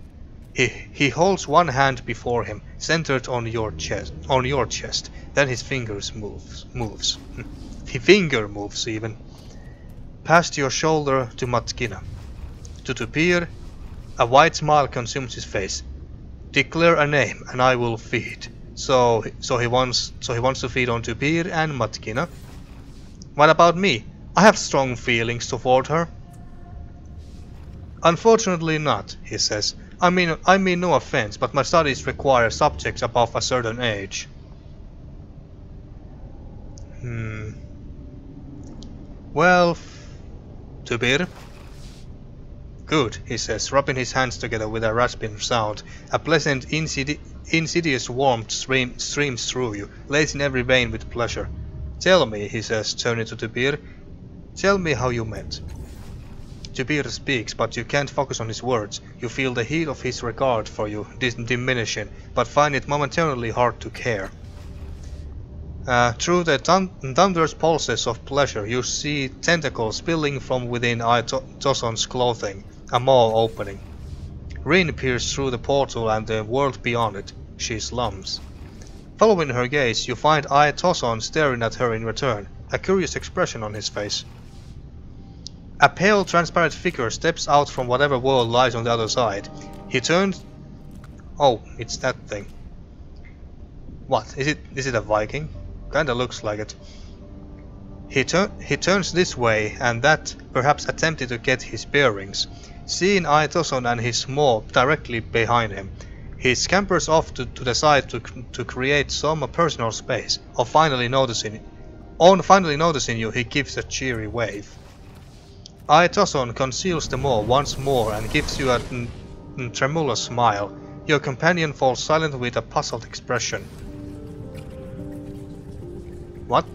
He he holds one hand before him, centered on your chest. On your chest. Then his fingers moves moves. His finger moves even. Past your shoulder to Matkina. To Tybir. A wide smile consumes his face. Declare a name, and I will feed. So, so he wants, so he wants to feed on Tybir and Matkina. What about me? I have strong feelings toward her. Unfortunately, not. He says. I mean, I mean no offense, but my studies require subjects above a certain age. Hmm. Well, Tybir. Good, he says, rubbing his hands together with a rasping sound. A pleasant, insidi insidious warmth stream streams through you, lacing every vein with pleasure. Tell me, he says, turning to Tybir, tell me how you met. Tybir speaks, but you can't focus on his words. You feel the heat of his regard for you diminishing, but find it momentarily hard to care. Uh, through the thunderous pulses of pleasure, you see tentacles spilling from within Aen Toson's clothing, a maw opening. Rhin peers through the portal and the world beyond it. She slumps. Following her gaze, you find Aen Toson staring at her in return, a curious expression on his face. A pale, transparent figure steps out from whatever world lies on the other side. He turns... Oh, it's that thing. What? Is it, is it a Viking? Kinda looks like it. He, tur he turns this way and that, perhaps attempting to get his bearings, seeing Aen Toson and his mob directly behind him. He scampers off to, to the side to, to create some personal space. On finally noticing, on finally noticing you, he gives a cheery wave. Aen Toson conceals the maw once more and gives you a tremulous smile. Your companion falls silent with a puzzled expression. What?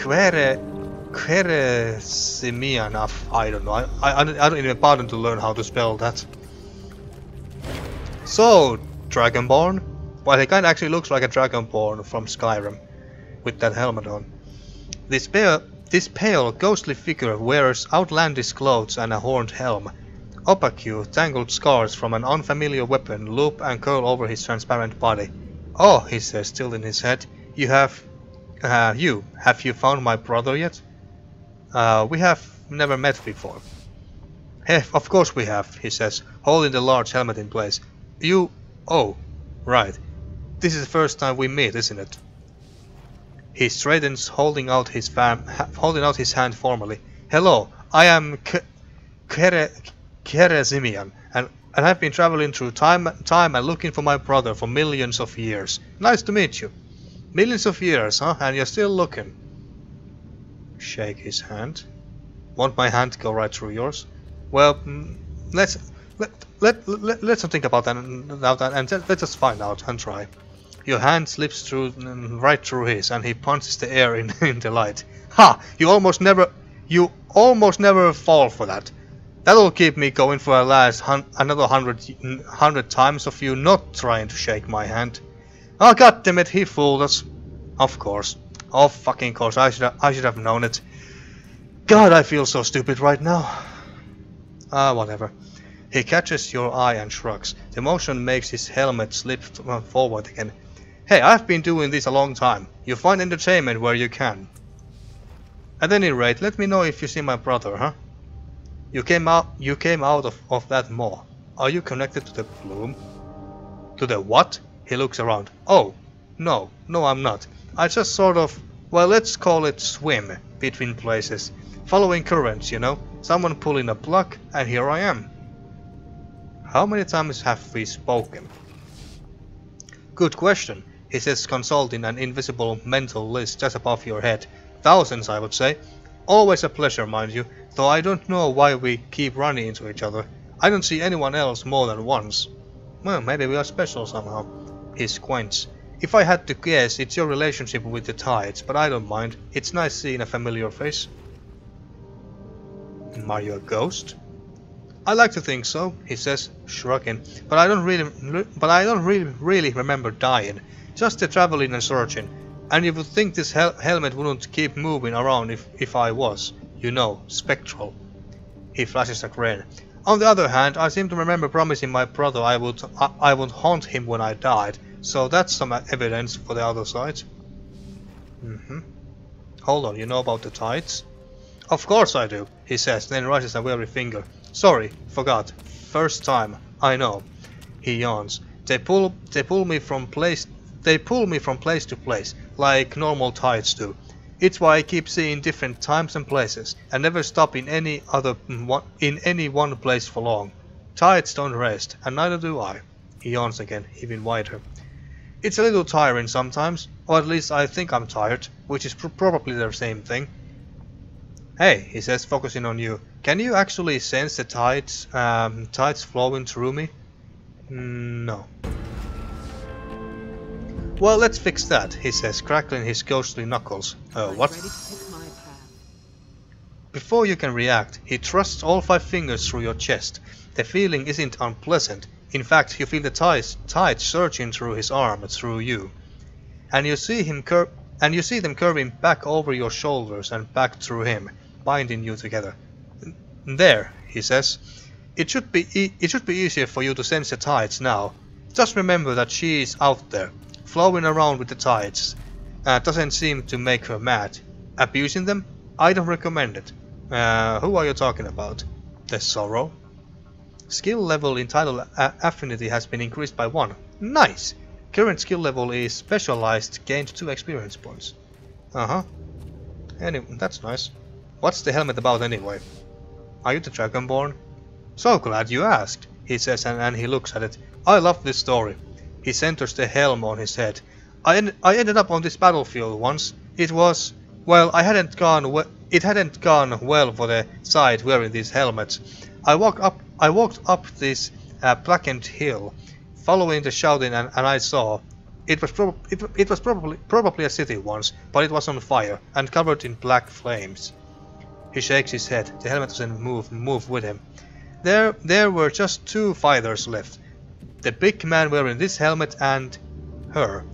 Quere... Kerezimian of... I don't know. I, I, I don't even bother to learn how to spell that. So, Dragonborn? Well, he kind of actually looks like a Dragonborn from Skyrim. With that helmet on. This pale, this pale ghostly figure wears outlandish clothes and a horned helm. Opaque, tangled scars from an unfamiliar weapon loop and curl over his transparent body. Oh, he says, still in his head. You have... Uh, you. Have you found my brother yet? Uh, we have never met before. Heh, of course we have, he says, holding the large helmet in place. You... Oh, right. This is the first time we meet, isn't it? He straightens, holding out his fam... holding out his hand formally. Hello, I am K... Kere... Kerezimian, and, and I've been traveling through time, time and looking for my brother for millions of years. Nice to meet you. Millions of years, huh? And you're still looking. Shake his hand. Won't my hand go right through yours? Well, let's let let, let let's not think about that about that, and let's just find out and try. Your hand slips through right through his, and he punches the air in, in delight. Ha! You almost never you almost never fall for that. That'll keep me going for a last hun another hundred hundred times of you not trying to shake my hand. Oh, goddammit, he fooled us. Of course. Oh, fucking course. I should I should have known it. God, I feel so stupid right now. Ah, uh, whatever. He catches your eye and shrugs. The motion makes his helmet slip forward again. Hey, I've been doing this a long time. You find entertainment where you can. At any rate, let me know if you see my brother, huh? You came out you came out of, of that maw. Are you connected to the bloom? To the what? He looks around. Oh, no, no I'm not. I just sort of, well, let's call it swim between places, following currents, you know, someone pulling a plug, and here I am. How many times have we spoken? Good question, he says, consulting an invisible mental list just above your head. Thousands, I would say. Always a pleasure, mind you, though I don't know why we keep running into each other. I don't see anyone else more than once. Well, maybe we are special somehow. He squints. If I had to guess, it's your relationship with the tides, but I don't mind. It's nice seeing a familiar face. Are you a ghost? I like to think so, he says, shrugging. But I don't really, but I don't really, really remember dying. Just the traveling and searching. And you would think this hel helmet wouldn't keep moving around if if I was, you know, spectral. He flashes a grin. On the other hand, I seem to remember promising my brother I would I, I would haunt him when I died. So that's some evidence for the other side. Mm-hmm. Hold on, you know about the tides? Of course I do, he says, then raises a weary finger. Sorry, forgot. First time, I know. He yawns. They pull they pull me from place they pull me from place to place, like normal tides do. It's why I keep seeing different times and places, and never stop in any other in any one place for long. Tides don't rest, and neither do I. He yawns again, even wider. It's a little tiring sometimes, or at least I think I'm tired, which is pr probably the same thing. Hey, he says, focusing on you, can you actually sense the tides, um, tides flowing through me? Mm, no. Well, let's fix that, he says, crackling his ghostly knuckles. Uh, what? Before you can react, he thrusts all five fingers through your chest. The feeling isn't unpleasant. In fact, you feel the tides, tides surging through his arm and through you, and you see him cur and you see them curving back over your shoulders and back through him, binding you together. There, he says. It should be e it should be easier for you to sense the tides now. Just remember that she is out there, flowing around with the tides. Uh, doesn't seem to make her mad. Abusing them? I don't recommend it. Uh, who are you talking about? The Sorrow. Skill level in title affinity has been increased by one. Nice! Current skill level is specialized, gained two experience points. Uh-huh. Anyway, that's nice. What's the helmet about anyway? Are you the Dragonborn? So glad you asked, he says, and, and he looks at it. I love this story. He centers the helm on his head. I, en I ended up on this battlefield once. It was... well, I hadn't gone we it hadn't gone well for the side wearing these helmets. I walked up I walked up this uh, blackened hill, following the shouting, and, and I saw it was prob it, it was probably probably a city once, but it was on fire and covered in black flames. He shakes his head. The helmet doesn't move move with him. There there were just two fighters left. The big man wearing this helmet and her.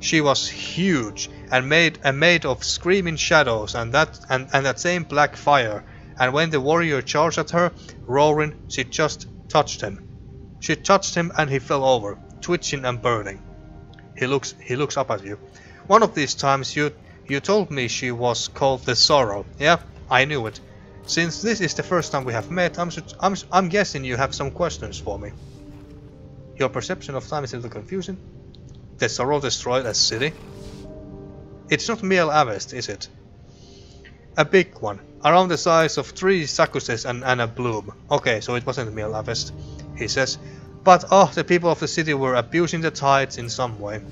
She was huge and made and made of screaming shadows and that and, and that same black fire. And when the warrior charged at her, roaring, she just touched him. She touched him and he fell over, twitching and burning. He looks he looks up at you. One of these times you you told me she was called the Sorrow. Yeah, I knew it. Since this is the first time we have met, I'm I'm I'm guessing you have some questions for me. Your perception of time is a little confusing. The Sorrow destroyed a city? It's not Miel Avest, is it? A big one, around the size of three sakuses and, and a bloom. Okay, so it wasn't Miel Avest, he says. But oh, the people of the city were abusing the tides in some way.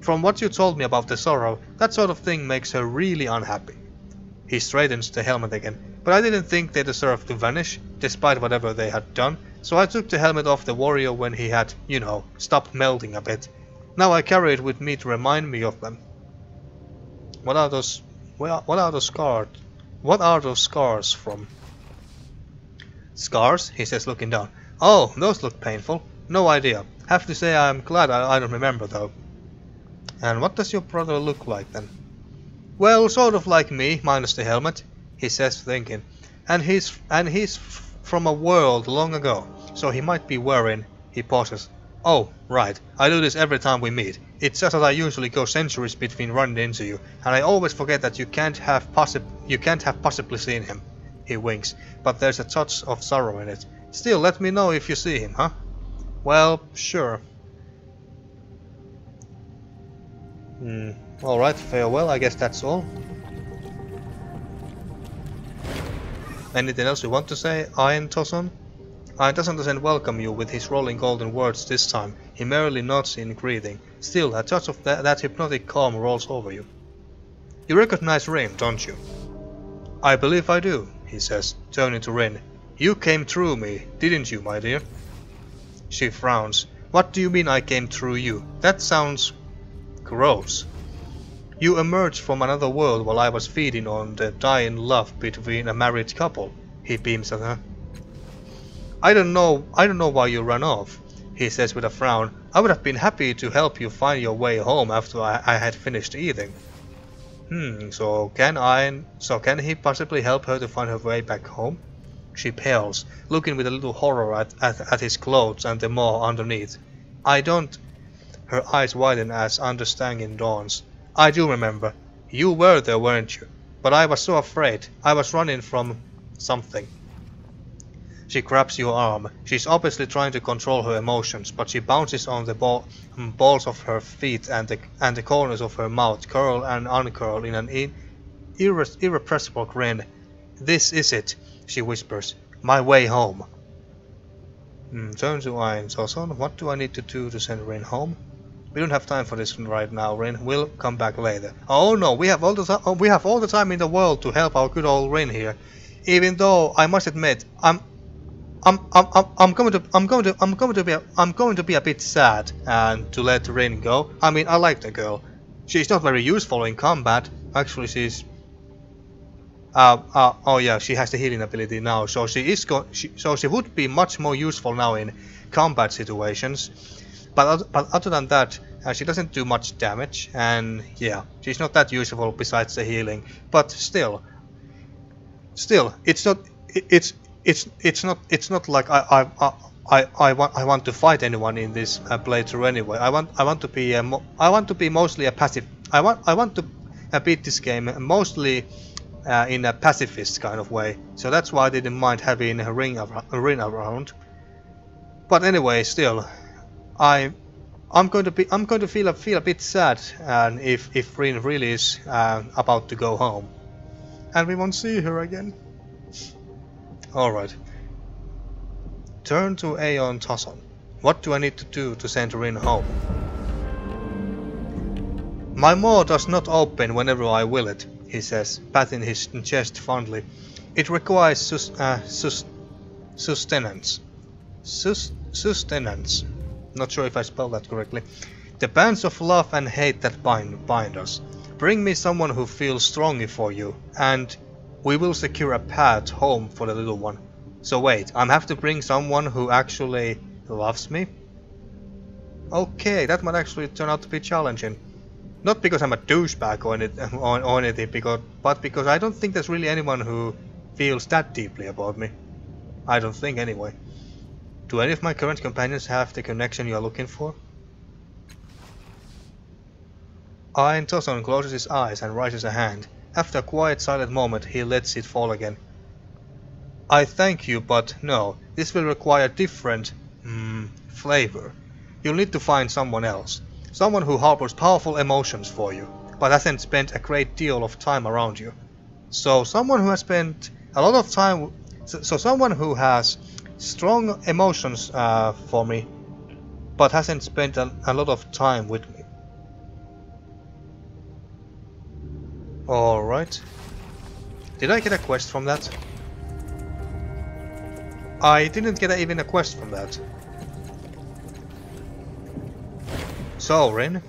From what you told me about the Sorrow, that sort of thing makes her really unhappy. He straightens the helmet again. But I didn't think they deserved to vanish, despite whatever they had done, so I took the helmet off the warrior when he had, you know, stopped melting a bit. Now I carry it with me to remind me of them. What are those... What are those scars? What are those scars from? Scars? He says, looking down. Oh, those look painful. No idea. Have to say I'm glad I, I don't remember though. And what does your brother look like then? Well, sort of like me, minus the helmet. He says, thinking. And he's and he's f from a world long ago, so he might be wearing. He pauses. Oh, right. I do this every time we meet. It's just that I usually go centuries between running into you, and I always forget that you can't have possi you can't have possibly seen him. He winks, but there's a touch of sorrow in it. Still, let me know if you see him, huh? Well, sure. Mm. Alright, farewell, I guess that's all. Anything else you want to say, Aen Toson? Aen Toson doesn't welcome you with his rolling golden words this time. He merely nods in greeting. Still, a touch of that, that hypnotic calm rolls over you. You recognize Rhin, don't you? I believe I do, he says, turning to Rhin. You came through me, didn't you, my dear? She frowns. What do you mean I came through you? That sounds... gross. You emerged from another world while I was feeding on the dying love between a married couple, he beams at her. I don't know, I don't know why you ran off, he says with a frown. I would have been happy to help you find your way home after I, I had finished eating. Hmm, so can I... so can he possibly help her to find her way back home? She pales, looking with a little horror at, at, at his clothes and the maw underneath. I don't... Her eyes widen as understanding dawns. I do remember. You were there, weren't you? But I was so afraid. I was running from... something. She grabs your arm. She's obviously trying to control her emotions, but she bounces on the ball, balls of her feet and the, and the corners of her mouth curl and uncurl in an in, irre, irrepressible grin. This is it, she whispers. My way home. Mm, turn to Aen Toson. What do I need to do to send Rhin home? We don't have time for this right now, Rhin. We'll come back later. Oh no, we have all the time. We have all the time in the world to help our good old Rhin here. Even though I must admit, I'm. I'm, I'm, I'm, I'm going to, I'm going to, I'm going to be, a, I'm going to be a bit sad and to let Rhin go. I mean, I like the girl. She's not very useful in combat. Actually, she's. Uh, uh, oh yeah, she has the healing ability now, so she is go. She, so she would be much more useful now in combat situations. But but other than that, uh, she doesn't do much damage, and yeah, she's not that useful besides the healing. But still, still, it's not. It, it's. It's it's not it's not like I I I I want I want to fight anyone in this uh, playthrough anyway. I want I want to be a mo I want to be mostly a passive. I want I want to uh, beat this game mostly uh, in a pacifist kind of way. So that's why I didn't mind having a ring ar a ring around. But anyway, still, I I'm going to be I'm going to feel a, feel a bit sad, and uh, if if Rhin really is uh, about to go home, and we won't see her again. Alright. Turn to Aen Toson. What do I need to do to send Rhin home? My maw does not open whenever I will it, he says, patting his chest fondly. It requires sus uh, sus sustenance. Sus sustenance. Not sure if I spelled that correctly. The bands of love and hate that bind, bind us. Bring me someone who feels strongly for you, and... we will secure a path home for the little one. So wait, I have to bring someone who actually loves me? Okay, that might actually turn out to be challenging. Not because I'm a douchebag or, any, or, or anything, because, but because I don't think there's really anyone who feels that deeply about me. I don't think anyway. Do any of my current companions have the connection you are looking for? Aen Toson closes his eyes and raises a hand. After a quiet, silent moment, he lets it fall again. I thank you, but no, this will require different, mm, flavor. You'll need to find someone else. Someone who harbors powerful emotions for you, but hasn't spent a great deal of time around you. So someone who has spent a lot of time... So, so someone who has strong emotions uh, for me, but hasn't spent a, a lot of time with me. Alright. Did I get a quest from that? I didn't get even a quest from that. So, Rhin.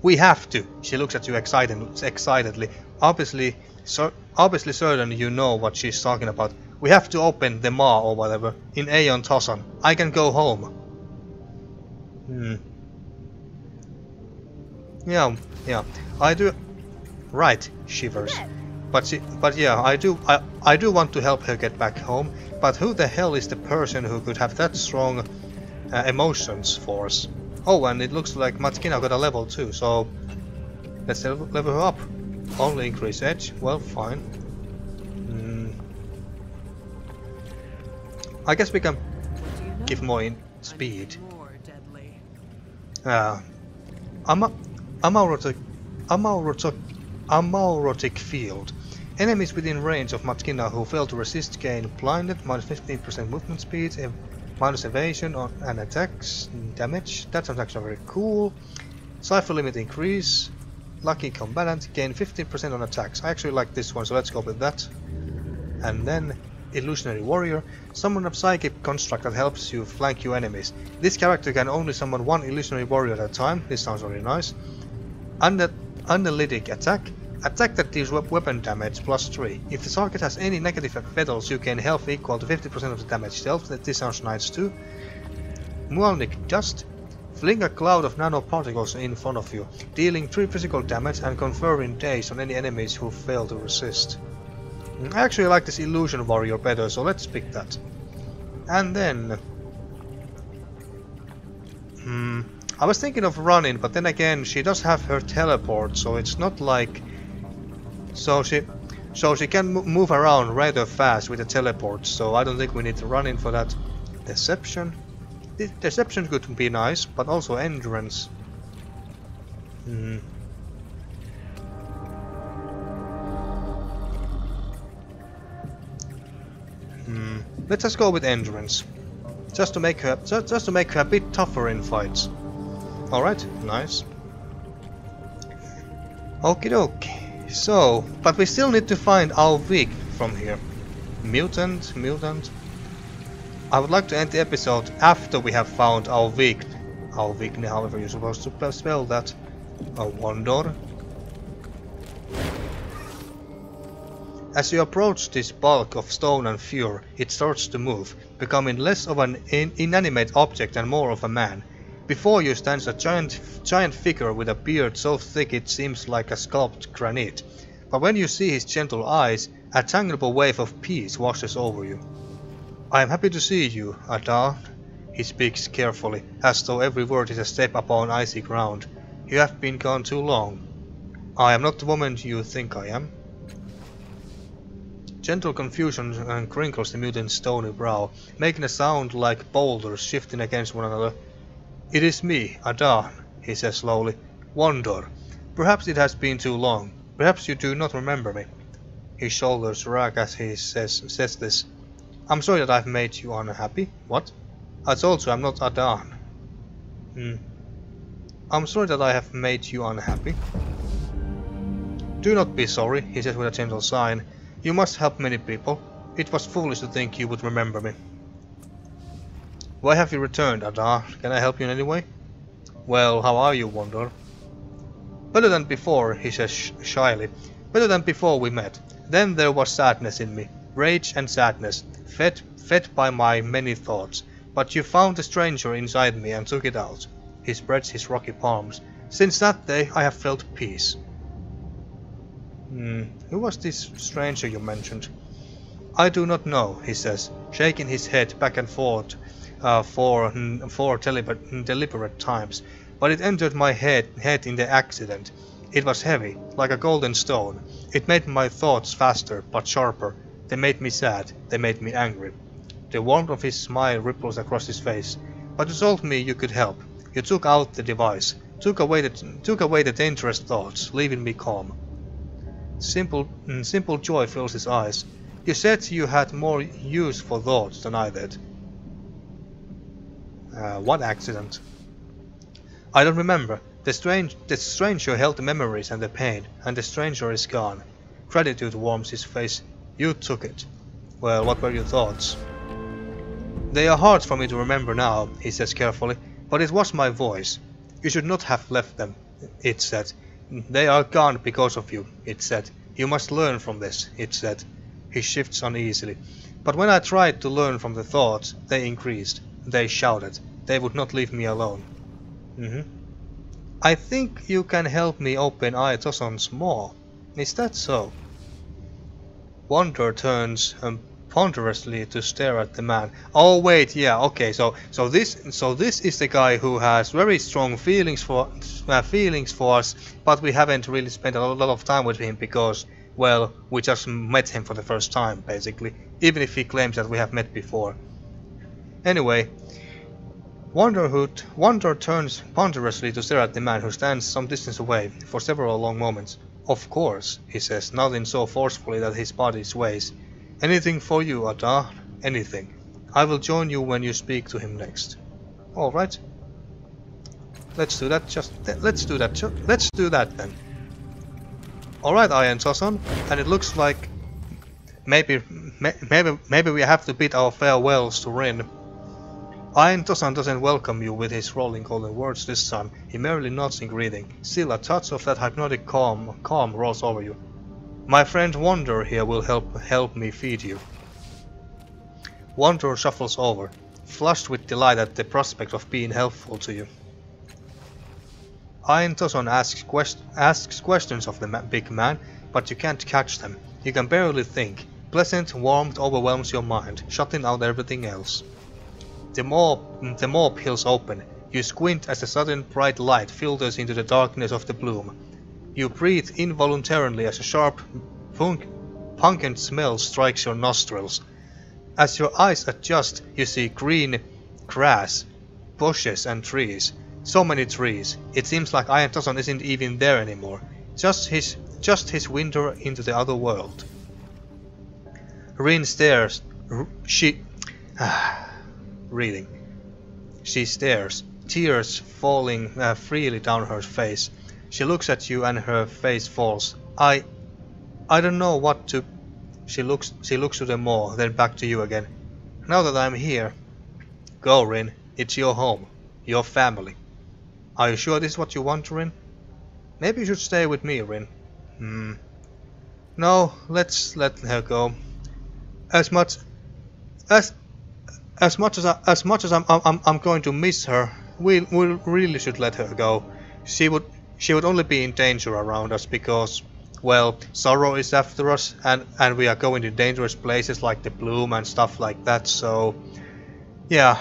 We have to. She looks at you excited, excitedly. Obviously, so, obviously certain you know what she's talking about. We have to open the maw or whatever in Aen Toson. I can go home. Hmm. Yeah, yeah. I do... Right, shivers. But she, but yeah, I do, I, I do want to help her get back home. But who the hell is the person who could have that strong uh, emotions for us? Oh, and it looks like Matkina got a level too. So let's level her up. Only increase edge. Well, fine. Mm. I guess we can give more in speed. Ah, uh, I'm. Amaurotic, Amaurotic, Amaurotic Field. Enemies within range of Matkina who fail to resist gain blinded, minus fifteen percent movement speed, ev minus evasion on, and attacks damage. That sounds actually very cool. Cipher limit increase. Lucky combatant, gain fifteen percent on attacks. I actually like this one, so let's go with that. And then Illusionary Warrior. Summon a psychic construct that helps you flank your enemies. This character can only summon one Illusionary Warrior at a time. This sounds really nice. Under Analytic Attack. Attack that deals weapon damage plus three. If the target has any negative metals, you gain health equal to fifty percent of the damage dealt. This sounds nice too. Mualnic Dust. Fling a cloud of nanoparticles in front of you, dealing three physical damage and conferring daze on any enemies who fail to resist. I actually like this Illusion Warrior better, so let's pick that. And then... Hmm... I was thinking of running, but then again, she does have her teleport, so it's not like... So she... So she can m move around rather fast with the teleport, so I don't think we need to run in for that. Deception... Deception could be nice, but also endurance. Hmm. Hmm. Let's just go with endurance, just to make her just, just to make her a bit tougher in fights. All right, nice. Okie dokie. So, but we still need to find Alvik from here. Mutant, mutant. I would like to end the episode after we have found Alvik. Alvik, however you're supposed to spell that. A Wondor. As you approach this bulk of stone and fur, it starts to move, becoming less of an in inanimate object and more of a man. Before you stands a giant, giant figure with a beard so thick it seems like a sculpted granite. But when you see his gentle eyes, a tangible wave of peace washes over you. I am happy to see you, Adahn. He speaks carefully, as though every word is a step upon icy ground. You have been gone too long. I am not the woman you think I am. Gentle confusion and crinkles the mutant's stony brow, making a sound like boulders shifting against one another. It is me, Adahn, he says slowly. Wondor. Perhaps it has been too long. Perhaps you do not remember me. His shoulders wag as he says, says this. I'm sorry that I've made you unhappy. What? I told you I'm not Adahn. Hmm. I'm sorry that I have made you unhappy. Do not be sorry, he says with a gentle sign. You must help many people. It was foolish to think you would remember me. Why have you returned, Adahn? Can I help you in any way? Well, how are you, Wondor? Better than before, he says sh shyly. Better than before we met. Then there was sadness in me. Rage and sadness, fed fed by my many thoughts. But you found the stranger inside me and took it out. He spreads his rocky palms. Since that day, I have felt peace. Hmm, who was this stranger you mentioned? I do not know, he says, shaking his head back and forth uh, for four deliberate, deliberate times. But it entered my head, head in the accident. It was heavy, like a golden stone. It made my thoughts faster, but sharper. They made me sad, they made me angry. The warmth of his smile ripples across his face. But you told me you could help. You took out the device, took away the, took away the dangerous thoughts, leaving me calm. Simple, mm, simple joy fills his eyes. You said you had more use for thoughts than I did. Uh, what accident? I don't remember. The, strange, the stranger held the memories and the pain, and the stranger is gone. Gratitude warms his face. You took it. Well, what were your thoughts? They are hard for me to remember now, he says carefully, but it was my voice. You should not have left them, it said. They are gone because of you, it said. You must learn from this, it said. He shifts uneasily. But when I tried to learn from the thoughts, they increased. They shouted. They would not leave me alone. Mm-hmm. I think you can help me open Aen Toson's maw. Is that so? Wonder turns um, ponderously to stare at the man. Oh wait, yeah, okay. So, so this, so this is the guy who has very strong feelings for uh, feelings for us, but we haven't really spent a lot of time with him because, well, we just met him for the first time, basically. Even if he claims that we have met before. Anyway, Wondor turns ponderously to stare at the man who stands some distance away for several long moments. "Of course," he says, nodding so forcefully that his body sways. "Anything for you, Adahn, anything. I will join you when you speak to him next." All right. Let's do that. Just let's do that. Let's do that then. All right, Aen Toson, and it looks like maybe maybe maybe we have to bid our farewells to Rhin. Aen Toson doesn't welcome you with his rolling golden words this time. He merely nods in greeting. Still, a touch of that hypnotic calm calm rolls over you. "My friend Wondor here will help help me feed you." Wondor shuffles over, flushed with delight at the prospect of being helpful to you. Aen Toson asks, quest asks questions of the ma big man, but you can't catch them. You can barely think. Pleasant warmth overwhelms your mind, shutting out everything else. The mob, the mob peels open. You squint as a sudden bright light filters into the darkness of the bloom. You breathe involuntarily as a sharp, punk, pungent smell strikes your nostrils. As your eyes adjust, you see green grass, bushes and trees. So many trees. It seems like Aen Toson isn't even there anymore. Just his, just his window into the other world. Rhin stares. R she... Reading. She stares, tears falling uh, freely down her face. She looks at you and her face falls. I... I don't know what to... She looks She looks to them more, then back to you again. "Now that I'm here..." "Go, Rhin. It's your home. Your family." "Are you sure this is what you want, Rhin?" "Maybe you should stay with me, Rhin." Hmm. "No, let's let her go. As much... As... As much as I, as much as I'm I'm I'm going to miss her, we we really should let her go. She would she would only be in danger around us because, well, Sorrow is after us, and and we are going to dangerous places like the Bloom and stuff like that. So, yeah,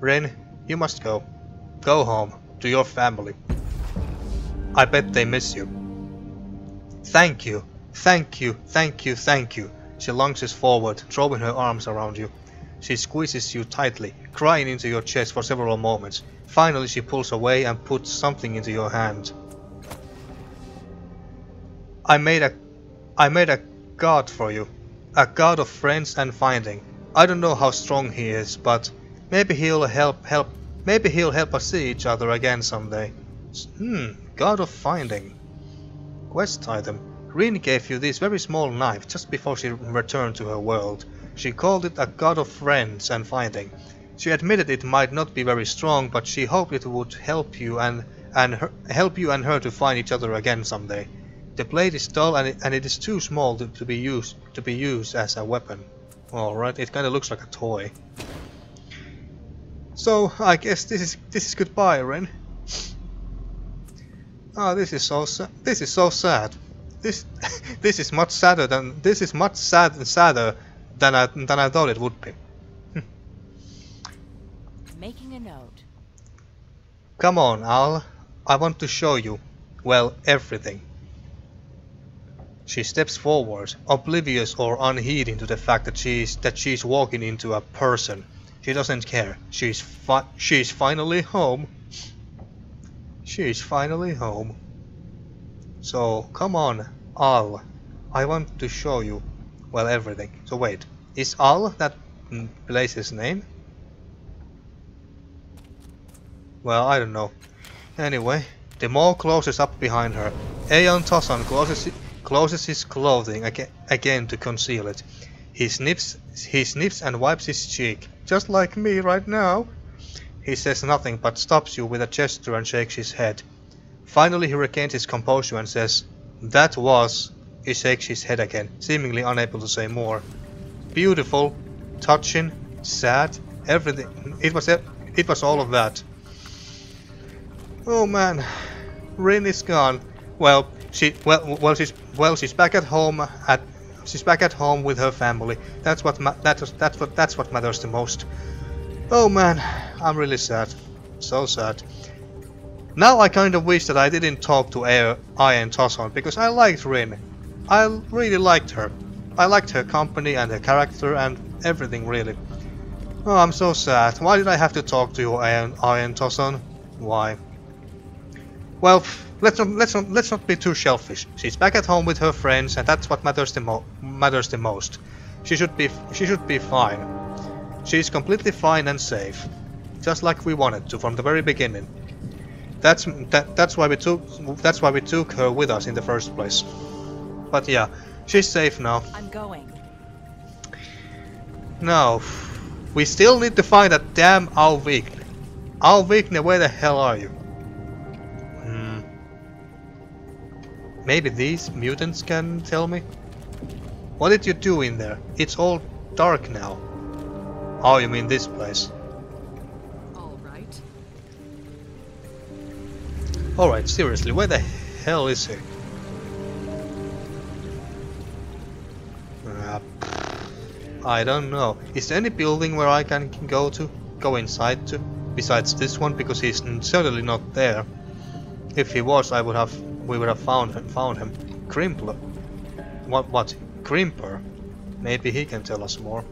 Rhin, you must go. Go home to your family. I bet they miss you." "Thank you, thank you, thank you, thank you." She lunges forward, throwing her arms around you. She squeezes you tightly, crying into your chest for several moments. Finally she pulls away and puts something into your hand. I made a... I made a god for you. A god of friends and finding. I don't know how strong he is, but maybe he'll help... help... Maybe he'll help us see each other again someday. Hmm, god of finding. Quest item. Rhin gave you this very small knife just before she returned to her world. She called it a god of friends and finding. She admitted it might not be very strong, but she hoped it would help you and and her, help you and her to find each other again someday. The blade is dull and it, and it is too small to, to be used to be used as a weapon. All right, it kind of looks like a toy. So I guess this is this is goodbye, Rhin. Ah, oh, this is so this is so sad. This this is much sadder than this is much sad and sadder. Than I, than I thought it would be. Making a note. "Come on, Al. I want to show you, well, everything." She steps forward, oblivious or unheeding to the fact that she's that she's walking into a person. She doesn't care. She's fi she's finally home. She's finally home. So come on, Al. I want to show you. Well, everything. So wait, is Al that place's name? Well, I don't know. Anyway, the mall closes up behind her. Aen Toson closes closes his clothing again, again to conceal it. He sniffs, he sniffs and wipes his cheek, just like me right now. He says nothing but stops you with a gesture and shakes his head. Finally, he regains his composure and says, "That was..." He shakes his head again, seemingly unable to say more. "Beautiful, touching, sad, everything. It was, it was all of that." Oh man, Rhin is gone. Well, she, well, well, she's, well, she's back at home. At, she's back at home with her family. That's what, ma that's, that's what, that's what matters the most. Oh man, I'm really sad, so sad. Now I kind of wish that I didn't talk to Aen Toson because I liked Rhin. I really liked her. I liked her company and her character and everything really. Oh, I'm so sad. Why did I have to talk to you, Iron, Iron Toson? Why? Well, let's not let's not let's not be too selfish. She's back at home with her friends, and that's what matters the mo matters the most. She should be she should be fine. She's completely fine and safe, just like we wanted to from the very beginning. That's that, that's why we took that's why we took her with us in the first place. But yeah, she's safe now. I'm going. Now, we still need to find that damn Alvik. Alvik, where the hell are you? Hmm. Maybe these mutants can tell me. What did you do in there? It's all dark now. Oh, you mean this place? All right. All right. Seriously, where the hell is he? Uh, I don't know. Is there any building where I can go to, go inside to, besides this one? Because he's certainly not there. If he was, I would have, we would have found him. Found him. Crimper. What? What? Crimper. Maybe he can tell us more.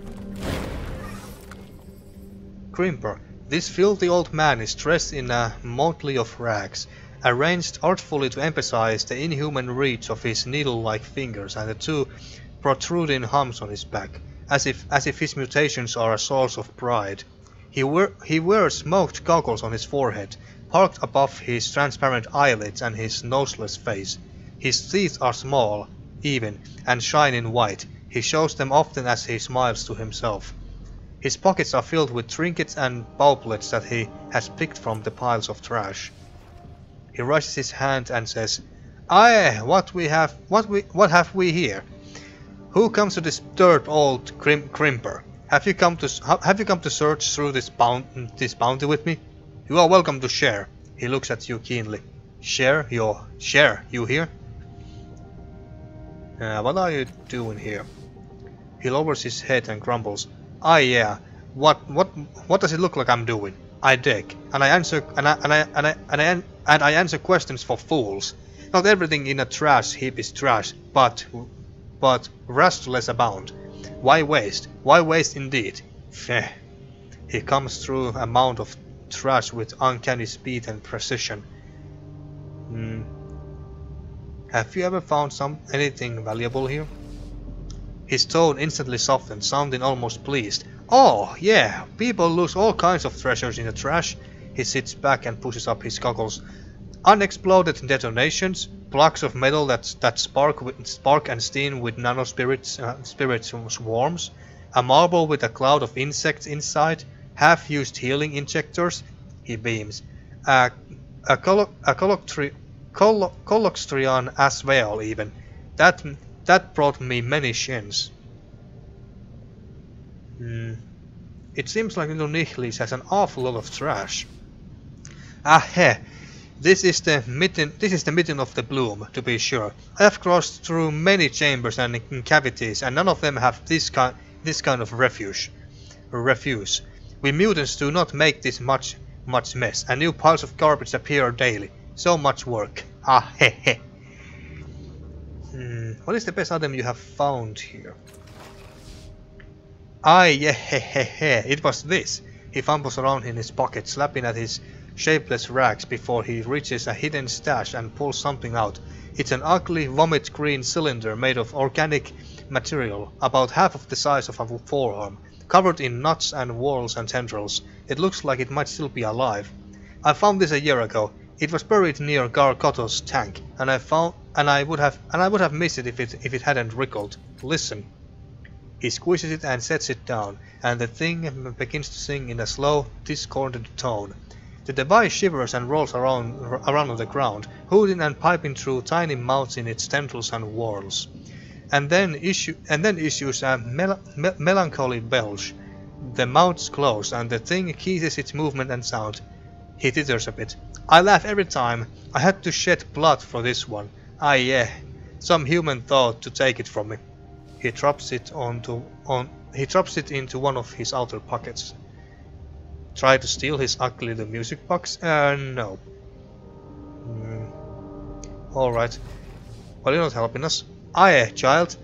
Crimper. This filthy old man is dressed in a motley of rags, arranged artfully to emphasize the inhuman reach of his needle-like fingers and the two protruding humps on his back. As if, as if his mutations are a source of pride. He, wear, he wears smoked goggles on his forehead, parked above his transparent eyelids and his noseless face. His teeth are small, even, and shine in white. He shows them often as he smiles to himself. His pockets are filled with trinkets and baublets that he has picked from the piles of trash. He raises his hand and says, "Aye, what we have, what we, what have we here? Who comes to disturb old Crim Crimper? Have you come to have you come to search through this bounty this bounty with me? You are welcome to share." He looks at you keenly. Share your share. You here? Uh, what are you doing here? He lowers his head and grumbles. Ah, yeah. What what what does it look like I'm doing? I dig, and I answer and I and I and I and I, and I answer questions for fools. Not everything in a trash heap is trash, but. But restless abound. Why waste? Why waste indeed? Feh. He comes through a mound of trash with uncanny speed and precision. Hmm. Have you ever found some anything valuable here? His tone instantly softened, sounding almost pleased. Oh, yeah, people lose all kinds of treasures in the trash. He sits back and pushes up his goggles. Unexploded detonations, blocks of metal that that spark with spark and steam with nano spirits uh, spirits swarms, a marble with a cloud of insects inside, half-used healing injectors. He beams. Uh, a colo a colloxtrion colo colo as well. Even that that brought me many shins. Mm. It seems like Little Nihlis has an awful lot of trash. Ah heh. This is the mitten. This is the mitten of the Bloom, to be sure. I have crossed through many chambers and cavities, and none of them have this kind, this kind of refuge. Refuse. We mutants do not make this much, much mess, and new piles of garbage appear daily. So much work. Ah, heh heh. Hmm. What is the best item you have found here? Ah, yeah, heh heh heh. It was this. He fumbles around in his pocket, slapping at his shapeless rags before he reaches a hidden stash and pulls something out. It's an ugly vomit green cylinder made of organic material, about half of the size of a forearm, covered in nuts and whorls and tendrils. It looks like it might still be alive. I found this a year ago. It was buried near Gargoto's tank, and I found and I would have and I would have missed it if it if it hadn't wriggled. Listen. He squeezes it and sets it down, and the thing begins to sing in a slow, discordant tone. The device shivers and rolls around, around on the ground, hooting and piping through tiny mouths in its tendrils and whorls, and then issue and then issues a mel me melancholy belch. The mouths close, and the thing ceases its movement and sound. He titters a bit. I laugh every time. I had to shed blood for this one. Ah, yeah, some human thought to take it from me. He drops it onto on. He drops it into one of his outer pockets. Try to steal his ugly little music box? Uh, no. Mm. Alright. Well, you're not helping us. Aye, child.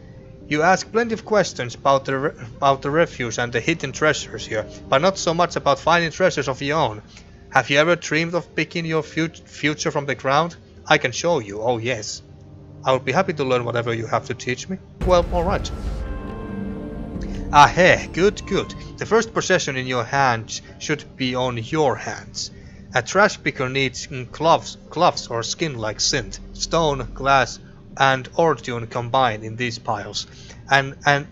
You ask plenty of questions about the, re about the refuse and the hidden treasures here, but not so much about finding treasures of your own. Have you ever dreamed of picking your fut future from the ground? I can show you, oh yes. I would be happy to learn whatever you have to teach me. Well, alright. Ah, hey, good, good. The first possession in your hands should be on your hands. A trash picker needs gloves, gloves or skin like synth, stone, glass and ordune combined in these piles. And and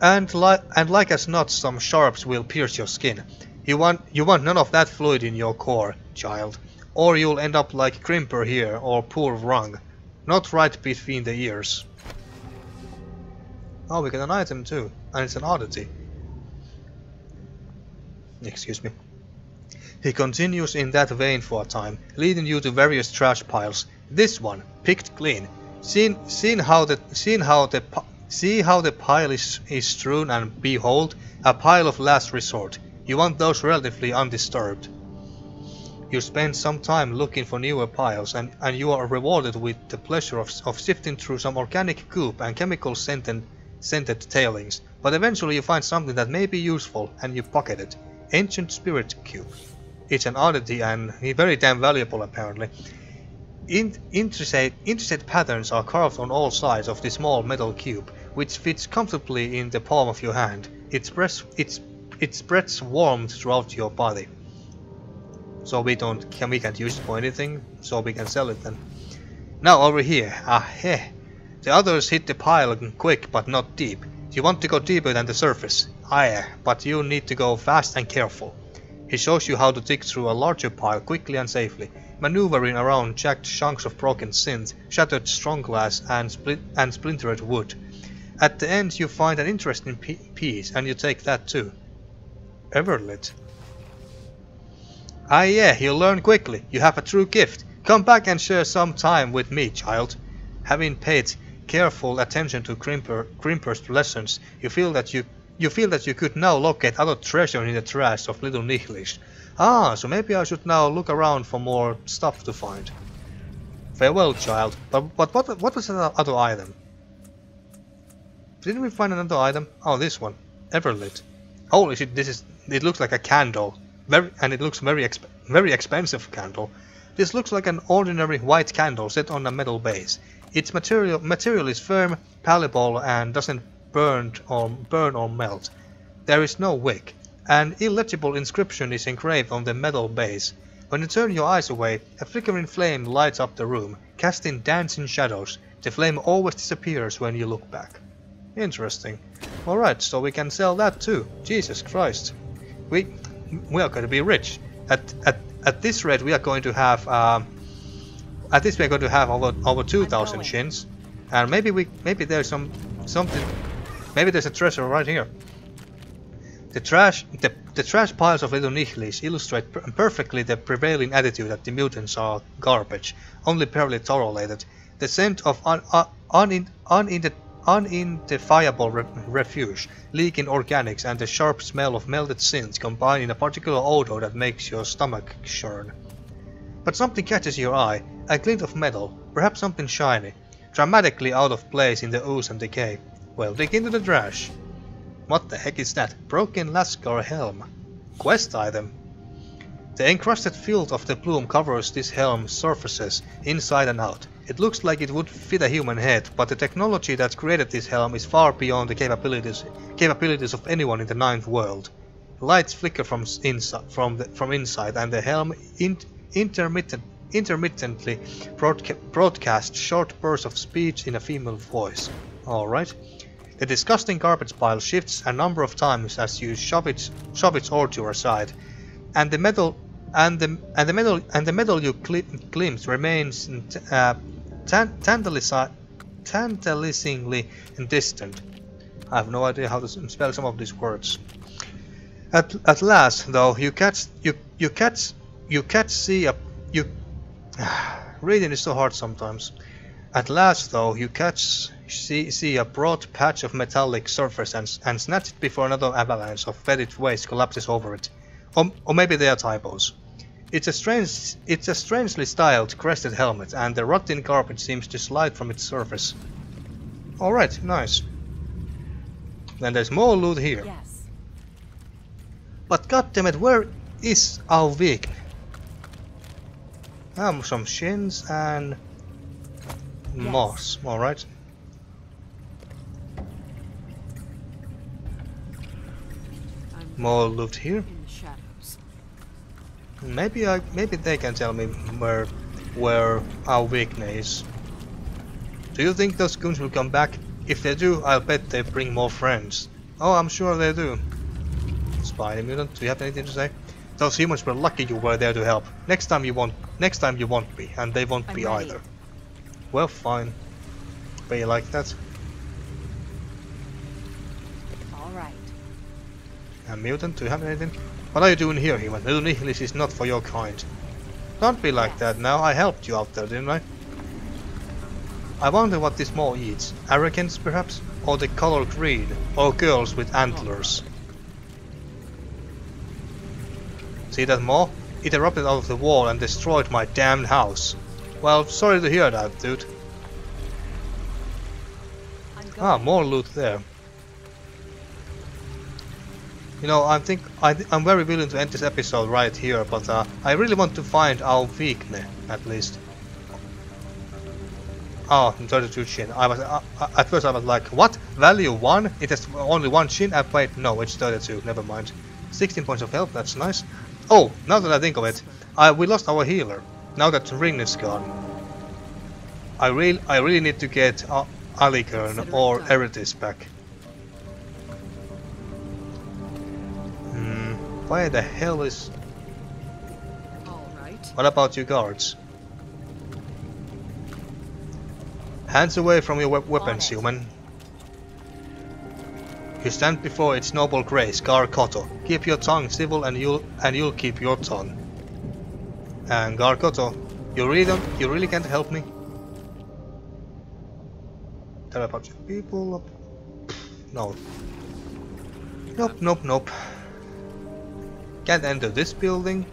and, li and like as not, some sharps will pierce your skin. You want, you want none of that fluid in your core, child. Or you'll end up like Crimper here or poor Wrung. Not right between the ears. Oh, we get an item too, and it's an oddity. Excuse me. He continues in that vein for a time, leading you to various trash piles. This one, picked clean. Seen, seen how the, seen how the, see how the pile is, is strewn, and behold, a pile of last resort. You want those relatively undisturbed. You spend some time looking for newer piles, and, and you are rewarded with the pleasure of, of sifting through some organic goop and chemical scented. Scented tailings, but eventually you find something that may be useful and you pocket it. Ancient spirit cube. It's an oddity and very damn valuable apparently. In intricate, intricate patterns are carved on all sides of the small metal cube, which fits comfortably in the palm of your hand. It spreads, it's, it spreads warmth throughout your body. So we don't can we can't use it for anything, so we can sell it then. Now over here. Ah heh. The others hit the pile quick, but not deep. You want to go deeper than the surface. Aye, but you need to go fast and careful. He shows you how to dig through a larger pile quickly and safely, maneuvering around jagged chunks of broken synth, shattered strong glass and, split and splintered wood. At the end you find an interesting piece, and you take that too. Everlit. Aye, yeah, you learn quickly. You have a true gift. Come back and share some time with me, child. Having paid careful attention to Crimper, Crimper's lessons, you feel that you you feel that you could now locate other treasure in the trash of Little Nihlis. Ah, so maybe I should now look around for more stuff to find. Farewell, child. But but what what was that other item? Didn't we find another item? Oh, this one, Everlit. Holy shit! This is it. Looks like a candle, very and it looks very exp very expensive candle. This looks like an ordinary white candle set on a metal base. Its material material is firm, palatable, and doesn't burn or burn or melt. There is no wick. An illegible inscription is engraved on the metal base. When you turn your eyes away, a flickering flame lights up the room, casting dancing shadows. The flame always disappears when you look back. Interesting. All right, so we can sell that too. Jesus Christ, we we are going to be rich. At at at this rate, we are going to have. Uh, At least we're going to have over over two thousand shins, and maybe we maybe there's some something, maybe there's a treasure right here. The trash the the trash piles of Little Nihlis illustrate per perfectly the prevailing attitude that the mutants are garbage, only barely tolerated. The scent of un, uh, unin, unin, unidentifiable re refuse, leaking organics, and the sharp smell of melted synth combine in a particular odor that makes your stomach churn. But something catches your eye. A glint of metal, perhaps something shiny, dramatically out of place in the ooze and decay. Well, dig into the trash. What the heck is that? Broken Lascar helm. Quest item. The encrusted field of the plume covers this helm's surfaces, inside and out. It looks like it would fit a human head, but the technology that created this helm is far beyond the capabilities capabilities of anyone in the ninth world. Lights flicker from inside, from the, from inside, and the helm in, intermittent. intermittently broadca broadcast short bursts of speech in a female voice. Alright. The disgusting garbage pile shifts a number of times as you shove its shove its ordure aside, and the metal and the and the metal and the metal you glimpse remains uh, tan tantalici tantalizingly distant. I have no idea how to spell some of these words. At at last, though, you catch you you catch you catch see a you. Reading is so hard sometimes. At last, though, you catch see, see a broad patch of metallic surface and, and snatch it before another avalanche of fetid waste collapses over it. Or, or maybe they are typos. It's a strange, it's a strangely styled crested helmet, and the rotten garbage seems to slide from its surface. All right, nice. and there's more loot here. Yes. But goddammit, where is Alvik? Um, some shins and moss, yes. Alright. More loot here. Maybe I, maybe they can tell me where, where Alvik is. Do you think those goons will come back? If they do, I'll bet they bring more friends. Oh, I'm sure they do. Spider mutant, do you have anything to say? Those humans were lucky you were there to help. Next time you won't. Next time you won't be, and they won't I'm be ready. either. Well, fine. Be like that. All right. And mutant, do you have anything? What are you doing here, human? Little Nihlis is not for your kind. Don't be like that now. I helped you out there, didn't I? I wonder what this mole eats. Arrogance, perhaps, or the color green, or girls with antlers. See that mole? It erupted out of the wall and destroyed my damned house. Well, sorry to hear that, dude. Ah, more loot there. You know, I think I th I'm very willing to end this episode right here, but uh, I really want to find Alvikne at least. Oh, thirty-two shin. I was uh, at first I was like, what? Value one? It has only one shin. I played. No, it's thirty-two. Never mind. sixteen points of health. That's nice. Oh, now that I think of it, I, we lost our healer. Now that Rhin is gone, I really, I really need to get uh, Alikern or Eritis back. Why the hell is... All right. What about you guards? Hands away from your we weapons, human. You stand before its noble grace, Gargoto. Keep your tongue civil and you'll and you'll keep your tongue. And Gargoto, you really don't you really can't help me? Tell about your people. No. Nope, nope, nope. Can't enter this building.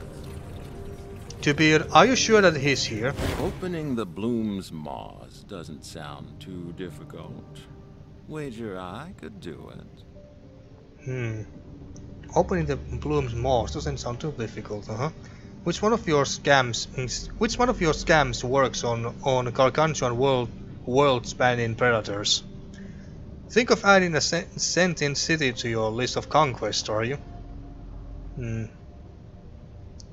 Tybir, are you sure that he's here? Opening the Bloom's maws doesn't sound too difficult. Wager I could do it. Hmm. Opening the Bloom's maws doesn't sound too difficult, uh huh? Which one of your scams? Which one of your scams works on on gargantuan world world-spanning predators? Think of adding a sentient city to your list of conquests, are you? Hmm.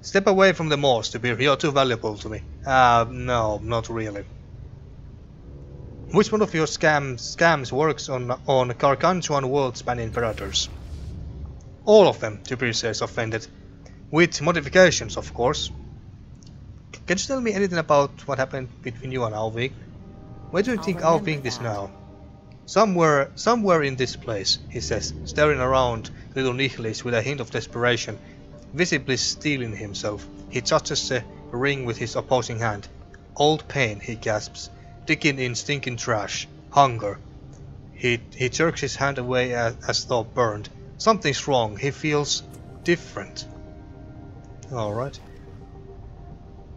Step away from the moors, to be you're too valuable to me. Ah, uh, no, not really. Which one of your scams scams works on on gargantuan world-spanning predators? All of them, Tybir says, offended. With modifications, of course. Can you tell me anything about what happened between you and Alvik? Where do you I'll think Alvik is now? Somewhere, somewhere in this place, he says, staring around Little Nihlis with a hint of desperation, visibly steeling himself. He touches the ring with his opposing hand. Old pain, he gasps, digging in stinking trash, hunger. He he jerks his hand away as, as though burned. Something's wrong. He feels different. All right.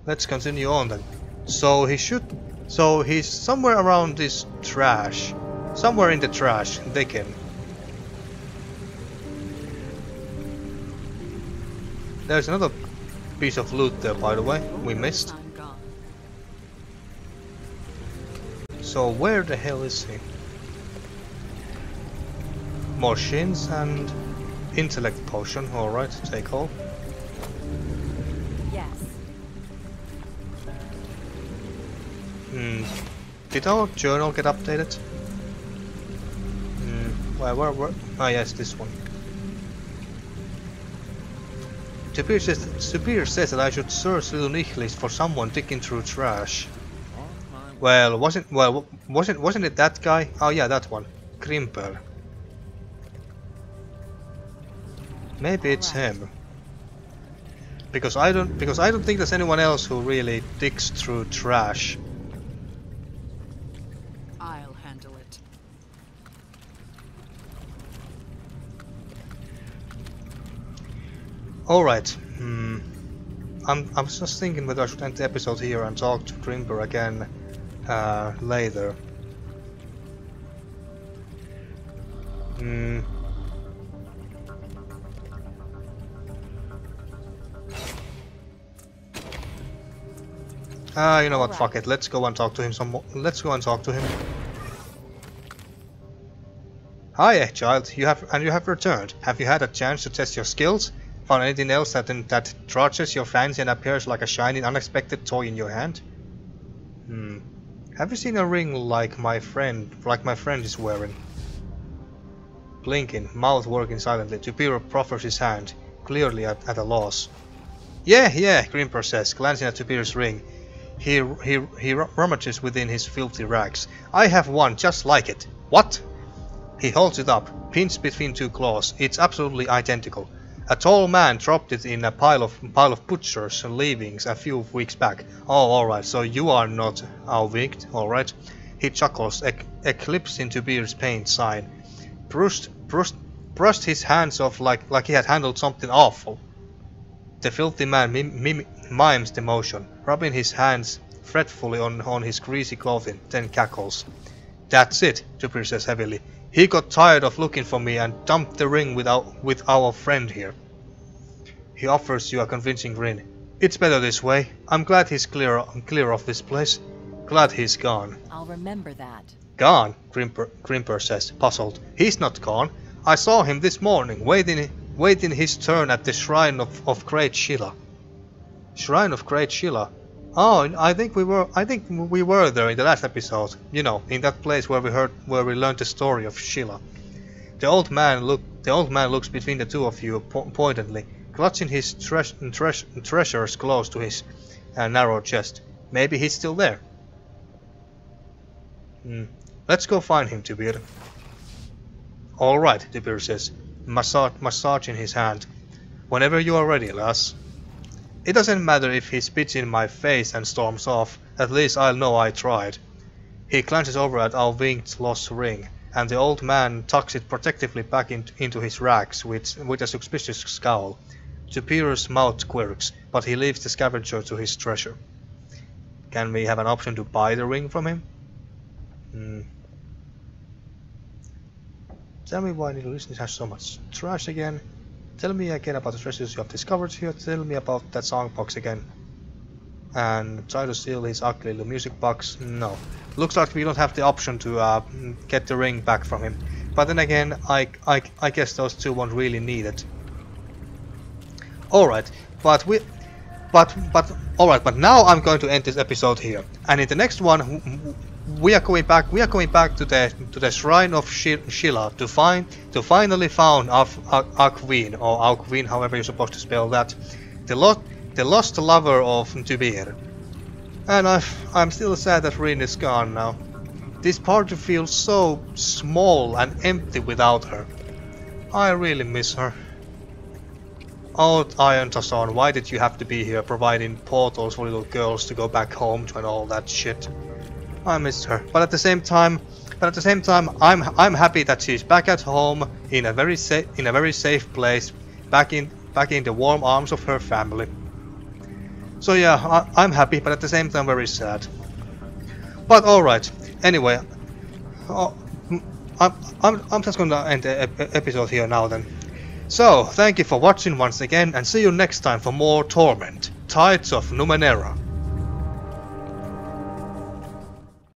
Let's continue on then. So he should. So he's somewhere around this trash. Somewhere in the trash, they can. There's another piece of loot there, by the way, we missed. So where the hell is he? More shins and intellect potion, alright, take all. Yes. Hmm. Did our journal get updated? Where, where, where? Ah, yes, this one. Tybir says, Tybir says that I should search Little Nihlis for someone digging through trash. Well, wasn't well, wasn't wasn't it that guy? Oh yeah, that one, Crimper. Maybe it's him. Because I don't, because I don't think there's anyone else who really digs through trash. Alright, hmm. I'm, I'm just thinking whether I should end the episode here and talk to Crimper again uh, later. Hmm. Ah, you know what? Right. Fuck it. Let's go and talk to him some more. Let's go and talk to him. Hiya, child. You have and you have returned. Have you had a chance to test your skills? Found anything else that that trudges your fancy and appears like a shiny, unexpected toy in your hand? Hmm. Have you seen a ring like my friend, like my friend is wearing? Blinking, mouth working silently, Tybir proffers his hand, clearly at, at a loss. Yeah, yeah, Crimper says, glancing at Tybir's ring. He, he, he rummages within his filthy rags. I have one just like it. What? He holds it up, pinched between two claws. It's absolutely identical. A tall man dropped it in a pile of pile of butcher's leavings a few weeks back. Oh, alright, so you are not Alvik, alright. He chuckles, e eclipsing Tybir's pained side. Brushed, brushed, brushed his hands off like, like he had handled something awful. The filthy man mim mim mimes the motion, rubbing his hands fretfully on, on his greasy clothing, then cackles. That's it, Tybir says heavily. He got tired of looking for me and dumped the ring with our, with our friend here. He offers you a convincing grin. It's better this way. I'm glad he's clear, clear of this place. Glad he's gone. I'll remember that. Gone, Crimper, Crimper says, puzzled. He's not gone. I saw him this morning, waiting waiting his turn at the Shrine of, of Great Shilla. Shrine of Great Shilla? Oh, I think we were I think we were there in the last episode. You know, in that place where we heard where we learned the story of Shilla. The old man look the old man looks between the two of you po pointedly, clutching his treas treas treasures close to his uh, narrow chest. Maybe he's still there. Hmm. Let's go find him, Tybir. All right, Tybir says, massage, massaging his hand. Whenever you are ready, lass. It doesn't matter if he spits in my face and storms off. At least I'll know I tried. He glances over at Alvink's lost ring, and the old man tucks it protectively back in, into his rags with, with a suspicious scowl. Tybir's mouth quirks, but he leaves the scavenger to his treasure. Can we have an option to buy the ring from him? Hmm. Tell me why Liiu-Nihlis has so much trash again. Tell me again about the treasures you have discovered here. Tell me about that song box again. And try to steal his ugly little music box. No. Looks like we don't have the option to uh, get the ring back from him. But then again, I, I, I guess those two won't really need it. Alright, but we... But, but, alright, but now I'm going to end this episode here. And in the next one... We are going back. We are going back to the to the Shrine of Shilla to find to finally found our our queen, or our queen, however you're supposed to spell that, the lost the lost lover of Tybir. And I I'm still sad that Rhin is gone now. This party feels so small and empty without her. I really miss her. Oh, Iron Toson, why did you have to be here, providing portals for little girls to go back home to and all that shit? I miss her, but at the same time, but at the same time, I'm I'm happy that she's back at home in a very safe in a very safe place, back in back in the warm arms of her family. So yeah, I, I'm happy, but at the same time very sad. But all right, anyway, oh, I'm I'm I'm just gonna end the episode here now then. So thank you for watching once again, and see you next time for more Torment: Tides of Numenera.